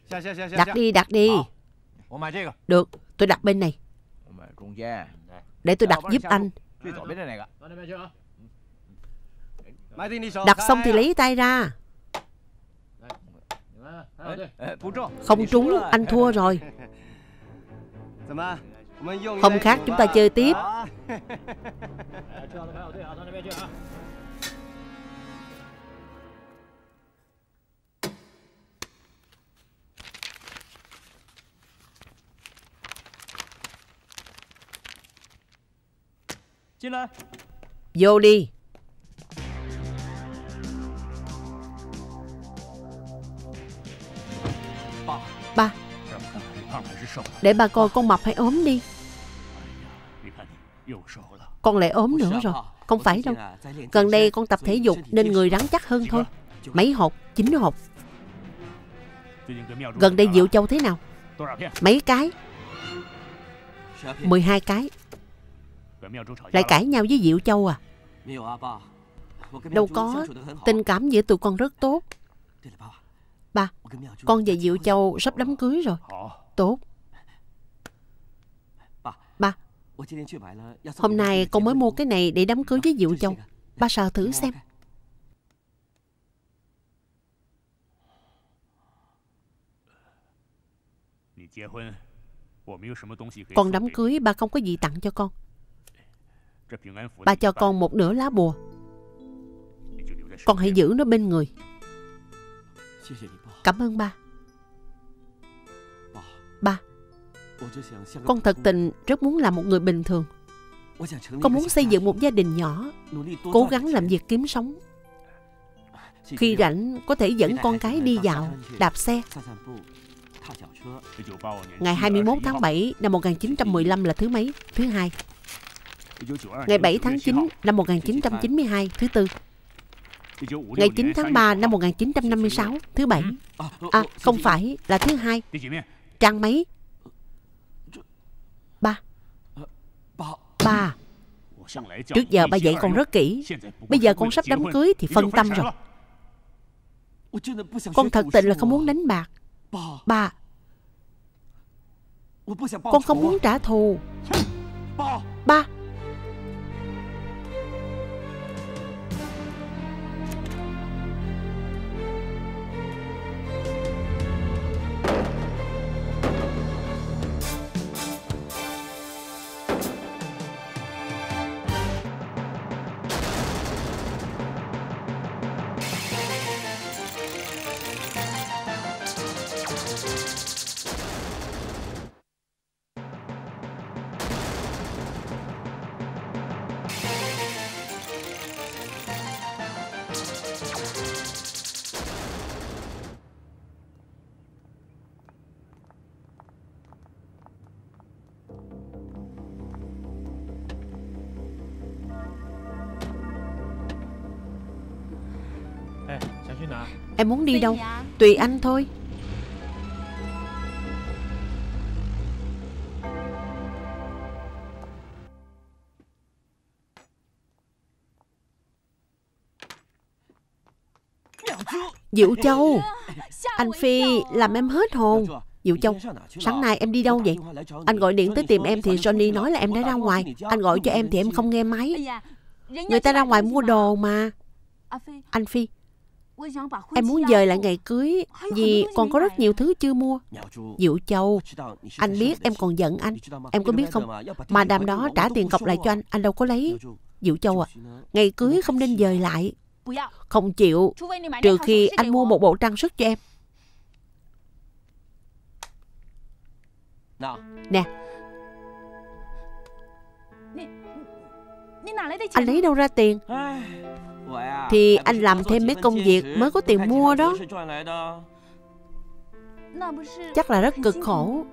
Đặt đi, đặt đi. Được, tôi đặt bên này. Để tôi đặt giúp anh. Đặt xong thì lấy tay ra. Không trúng, anh thua rồi. Không khác chúng ta chơi tiếp. Vô đi. Ba, để bà coi con mập hay ốm đi. Con lại ốm nữa rồi. Không phải đâu. Gần đây con tập thể dục nên người rắn chắc hơn thôi. Mấy hột? Chín hột. Gần đây Diệu Châu thế nào? Mấy cái? mười hai cái. Lại cãi nhau với Diệu Châu à? Đâu có. Tình cảm giữa tụi con rất tốt. Ba, con và Diệu Châu sắp đám cưới rồi. Tốt. Ba, hôm nay con mới mua cái này để đám cưới với Diệu Châu. Ba sờ thử xem. Con đám cưới ba không có gì tặng cho con. Ba cho con một nửa lá bùa. Con hãy giữ nó bên người. Cảm ơn ba. Ba, con thật tình rất muốn làm một người bình thường. Con muốn xây dựng một gia đình nhỏ, cố gắng làm việc kiếm sống. Khi rảnh có thể dẫn con cái đi dạo, đạp xe. Ngày hai mươi mốt tháng bảy năm một nghìn chín trăm mười lăm là thứ mấy? Thứ hai. Ngày bảy tháng chín năm một nghìn chín trăm chín mươi hai, thứ tư. Ngày chín tháng ba năm một nghìn chín trăm năm mươi sáu, thứ bảy. À, không phải, là thứ hai. Trang mấy? Ba. Ba, trước giờ ba dạy con rất kỹ. Bây giờ con sắp đám cưới thì phân tâm rồi. Con thật tình là không muốn đánh bạc. Ba, con không muốn trả thù. Ba. Em muốn đi đâu? Tùy anh thôi. Diệu Châu, anh Phi làm em hết hồn. Diệu Châu, sáng nay em đi đâu vậy? Anh gọi điện tới tìm em thì Johnny nói là em đã ra ngoài. Anh gọi cho em thì em không nghe máy. Người ta ra ngoài mua đồ mà. Anh Phi, em muốn dời lại ngày cưới vì còn có rất nhiều thứ chưa mua. Diệu Châu, anh biết em còn giận anh. Em có biết không, mà đàm đó trả tiền cọc lại cho anh, anh đâu có lấy. Diệu Châu à, ngày cưới không nên dời lại. Không chịu, trừ khi anh mua một bộ trang sức cho em. Nè, anh lấy đâu ra tiền? Thì anh làm thêm mấy công việc mới có tiền mua đó. Chắc là rất cực khổ.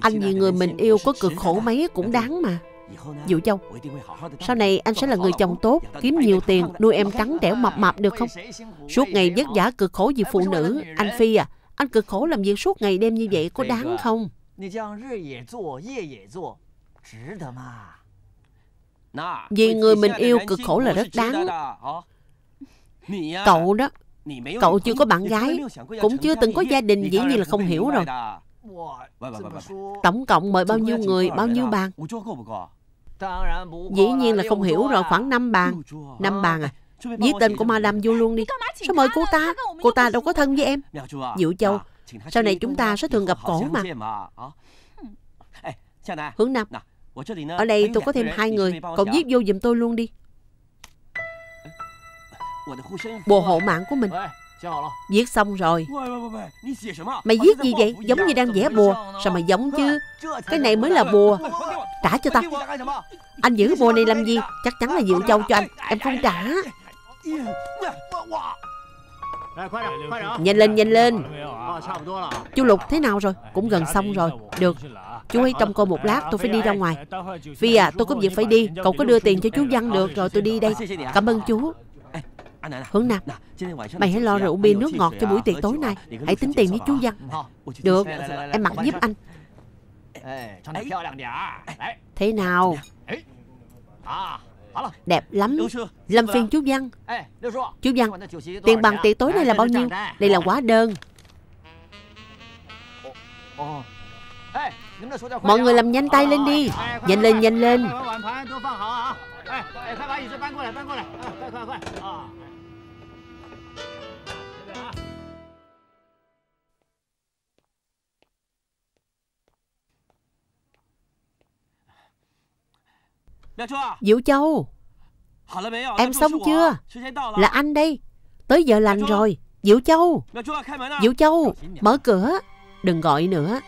Anh vì người mình yêu có cực khổ mấy cũng đáng mà. Diệu Châu, sau này anh sẽ là người chồng tốt, kiếm nhiều tiền, nuôi em trắng trẻo mập mập được không? Suốt ngày vất vả cực khổ vì phụ nữ. Anh Phi à, anh cực khổ làm việc suốt ngày đêm như vậy có đáng không? Vì người mình yêu cực khổ là rất đáng. Cậu đó, cậu chưa có bạn gái, cũng chưa từng có gia đình, dĩ nhiên là không hiểu rồi. Tổng cộng mời bao nhiêu người, bao nhiêu bàn? Dĩ nhiên là không hiểu rồi, khoảng năm bàn. Năm bàn à? Viết tên của Madame vô luôn đi. Sao mời cô ta? Cô ta đâu có thân với em. Diệu Châu, sau này chúng ta sẽ thường gặp cổ mà. Hướng Nam, ở đây tôi có thêm hai người, cậu viết vô giùm tôi luôn đi. Bộ hộ mạng của mình. Viết xong rồi. Mày viết gì vậy? Giống như đang vẽ bùa. Sao mày giống chứ? Cái này mới là bùa. Trả cho tao. Anh giữ bùa này làm gì? Chắc chắn là Diệu Châu cho anh. Em không trả. Nhanh lên, nhanh lên. Chú Lục thế nào rồi? Cũng gần xong rồi. Được, chú ấy trông coi một lát, tôi phải đi ra ngoài. Phi à, tôi có việc phải đi. Cậu có đưa tiền cho chú Văn được. Rồi tôi đi đây. Cảm ơn chú. Hướng Nam, mày hãy lo rượu bia nước ngọt cho buổi tiệc tối nay. Hãy tính tiền với chú Văn. Được, em mặc giúp anh. Thế nào? Đẹp lắm. Làm phiền chú Văn. Chú Văn, tiền bằng tiệc tối nay là bao nhiêu? Đây là hóa đơn. Mọi người làm nhanh tay lên đi. Nhanh lên, nhanh lên. Diệu Châu, em xong chưa? Là anh đây. Tới giờ lành rồi. Diệu Châu, Diệu Châu, mở cửa. Đừng gọi nữa.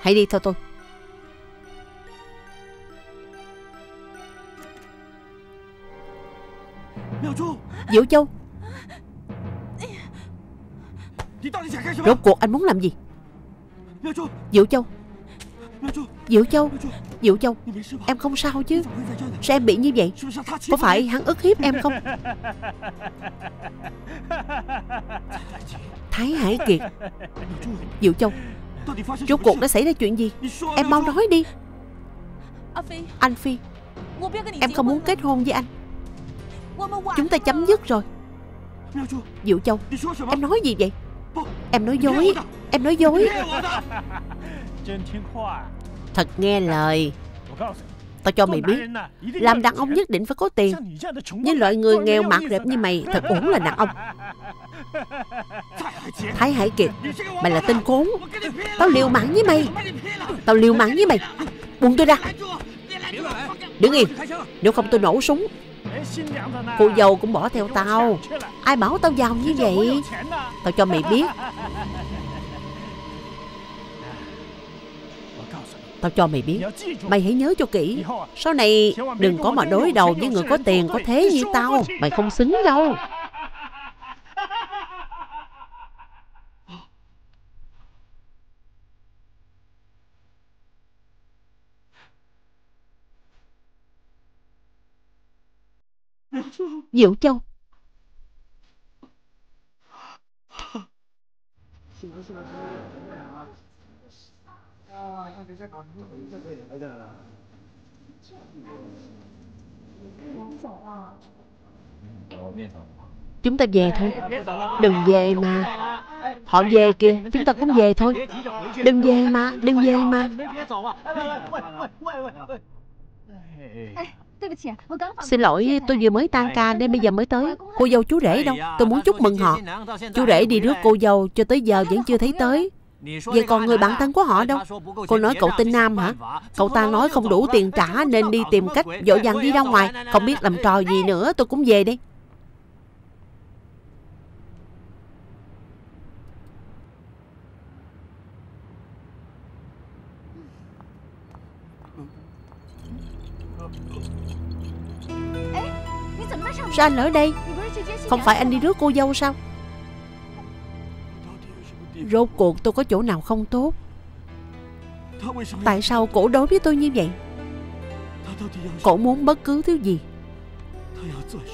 Hãy đi theo tôi. Diệu Châu, rốt cuộc anh muốn làm gì? Diệu Châu, Diệu Châu, Diệu Châu, em không sao chứ? Sao em bị như vậy? Có phải hắn ức hiếp em không? Thái Hải Kiệt. Diệu Châu, rốt cuộc đã xảy ra chuyện gì? Em mau nói đi. Anh Phi, em không muốn kết hôn với anh. Chúng ta chấm dứt rồi. Diệu Châu, em nói gì vậy? Em nói dối. Em nói dối. Thật nghe lời. Tao cho mày biết, làm đàn ông nhất định phải có tiền. Với loại người nghèo mạt rệp như mày, thật uổng là đàn ông. Thái Hải Kiệt, mày là tên khốn. Tao liều mạng với mày. Tao liều mạng với mày. Buông tôi ra. Đứng yên, nếu không tôi nổ súng. Cô dâu cũng bỏ theo tao. Ai bảo tao giàu như vậy? Tao cho mày biết. Tao cho mày biết, mày hãy nhớ cho kỹ. Sau này đừng có mà đối đầu với người có tiền có thế như tao. Mày không xứng đâu. Diệu Châu, Chúng ta về thôi. Đừng về mà. Họ về kìa, chúng ta cũng về thôi. Đừng về mà, đừng về mà. Xin lỗi, tôi vừa mới tan ca nên bây giờ mới tới. Cô dâu chú rể đâu? Tôi muốn chúc mừng họ. Chú rể đi rước cô dâu cho tới giờ vẫn chưa thấy tới. Vậy còn người bạn thân của họ đâu? Cô nói cậu tên Nam hả? Cậu ta nói không đủ tiền trả nên đi tìm cách dỗ dàng đi ra ngoài. Không biết làm trò gì nữa, tôi cũng về đi. Sao anh ở đây? Không phải anh đi rước cô dâu sao? Rốt cuộc tôi có chỗ nào không tốt? Tại sao cổ đối với tôi như vậy? Cổ muốn bất cứ thứ gì.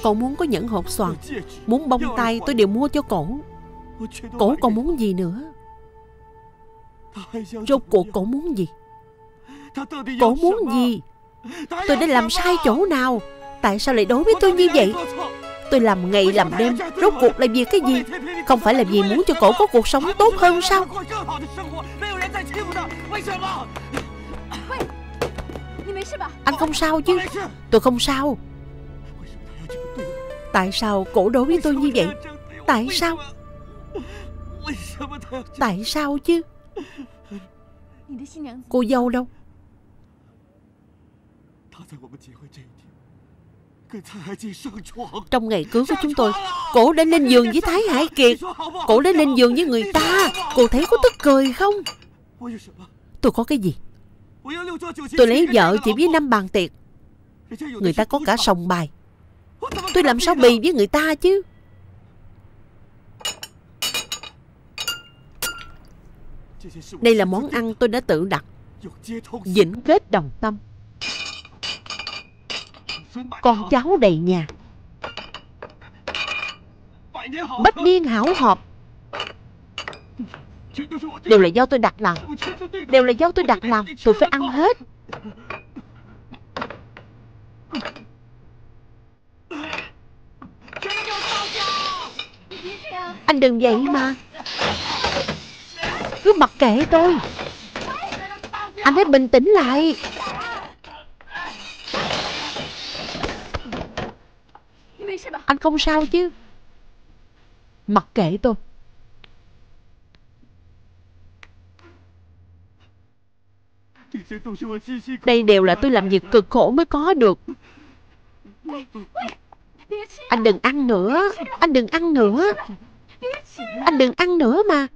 Cổ muốn có những hộp xoàn, muốn bông tai tôi đều mua cho cổ. Cổ còn muốn gì nữa? Rốt cuộc cổ muốn gì? Cổ muốn gì? Tôi đã làm sai chỗ nào? Tại sao lại đối với tôi như vậy? Tôi làm ngày làm đêm, rốt cuộc là vì cái gì? Không phải là vì muốn cho cổ có cuộc sống tốt hơn sao? Anh không sao chứ? Tôi không sao. Tại sao cổ đối với tôi như vậy? Tại sao? Tại sao chứ? Cô dâu đâu? Trong ngày cưới của chúng tôi, cổ đã lên giường với Thái Hải Kiệt. Cổ đã lên giường với người ta. Cô thấy có tức cười không? Tôi có cái gì? Tôi lấy vợ chỉ với năm bàn tiệc. Người ta có cả sòng bài. Tôi làm sao bì với người ta chứ? Đây là món ăn tôi đã tự đặt. Vĩnh kết đồng tâm. Con cháu đầy nhà, bách niên hảo họp. Đều là do tôi đặt làm. Đều là do tôi đặt làm. Tôi phải ăn hết. Anh đừng vậy mà. Cứ mặc kệ tôi. Anh hãy bình tĩnh lại. Anh không sao chứ? Mặc kệ tôi. Đây đều là tôi làm việc cực khổ mới có được. Anh đừng ăn nữa. Anh đừng ăn nữa. Anh đừng ăn nữa mà.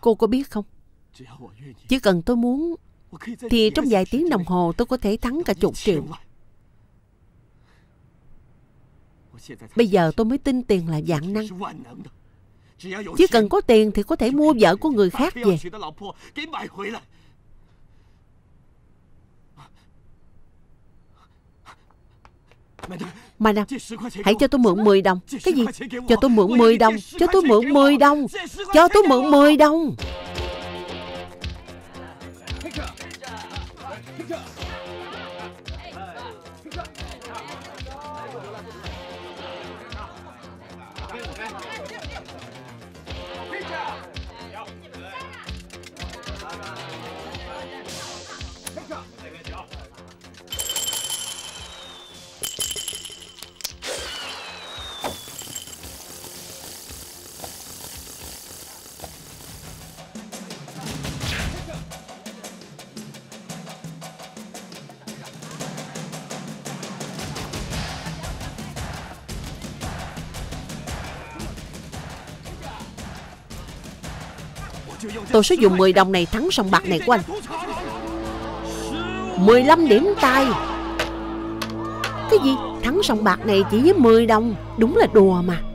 Cô có biết không? Chỉ cần tôi muốn thì trong vài tiếng đồng hồ tôi có thể thắng cả chục triệu. Bây giờ tôi mới tin tiền là vạn năng. Chỉ cần có tiền thì có thể mua vợ của người khác về. Madam, hãy cho tôi mượn mười đồng. Cái gì? Cho tôi mượn mười đồng. Cho tôi mượn mười đồng. Cho tôi mượn mười đồng. Tôi sẽ dùng mười đồng này thắng sòng bạc này của anh. Mười lăm điểm tài. Cái gì? Thắng sòng bạc này chỉ với mười đồng. Đúng là đùa mà.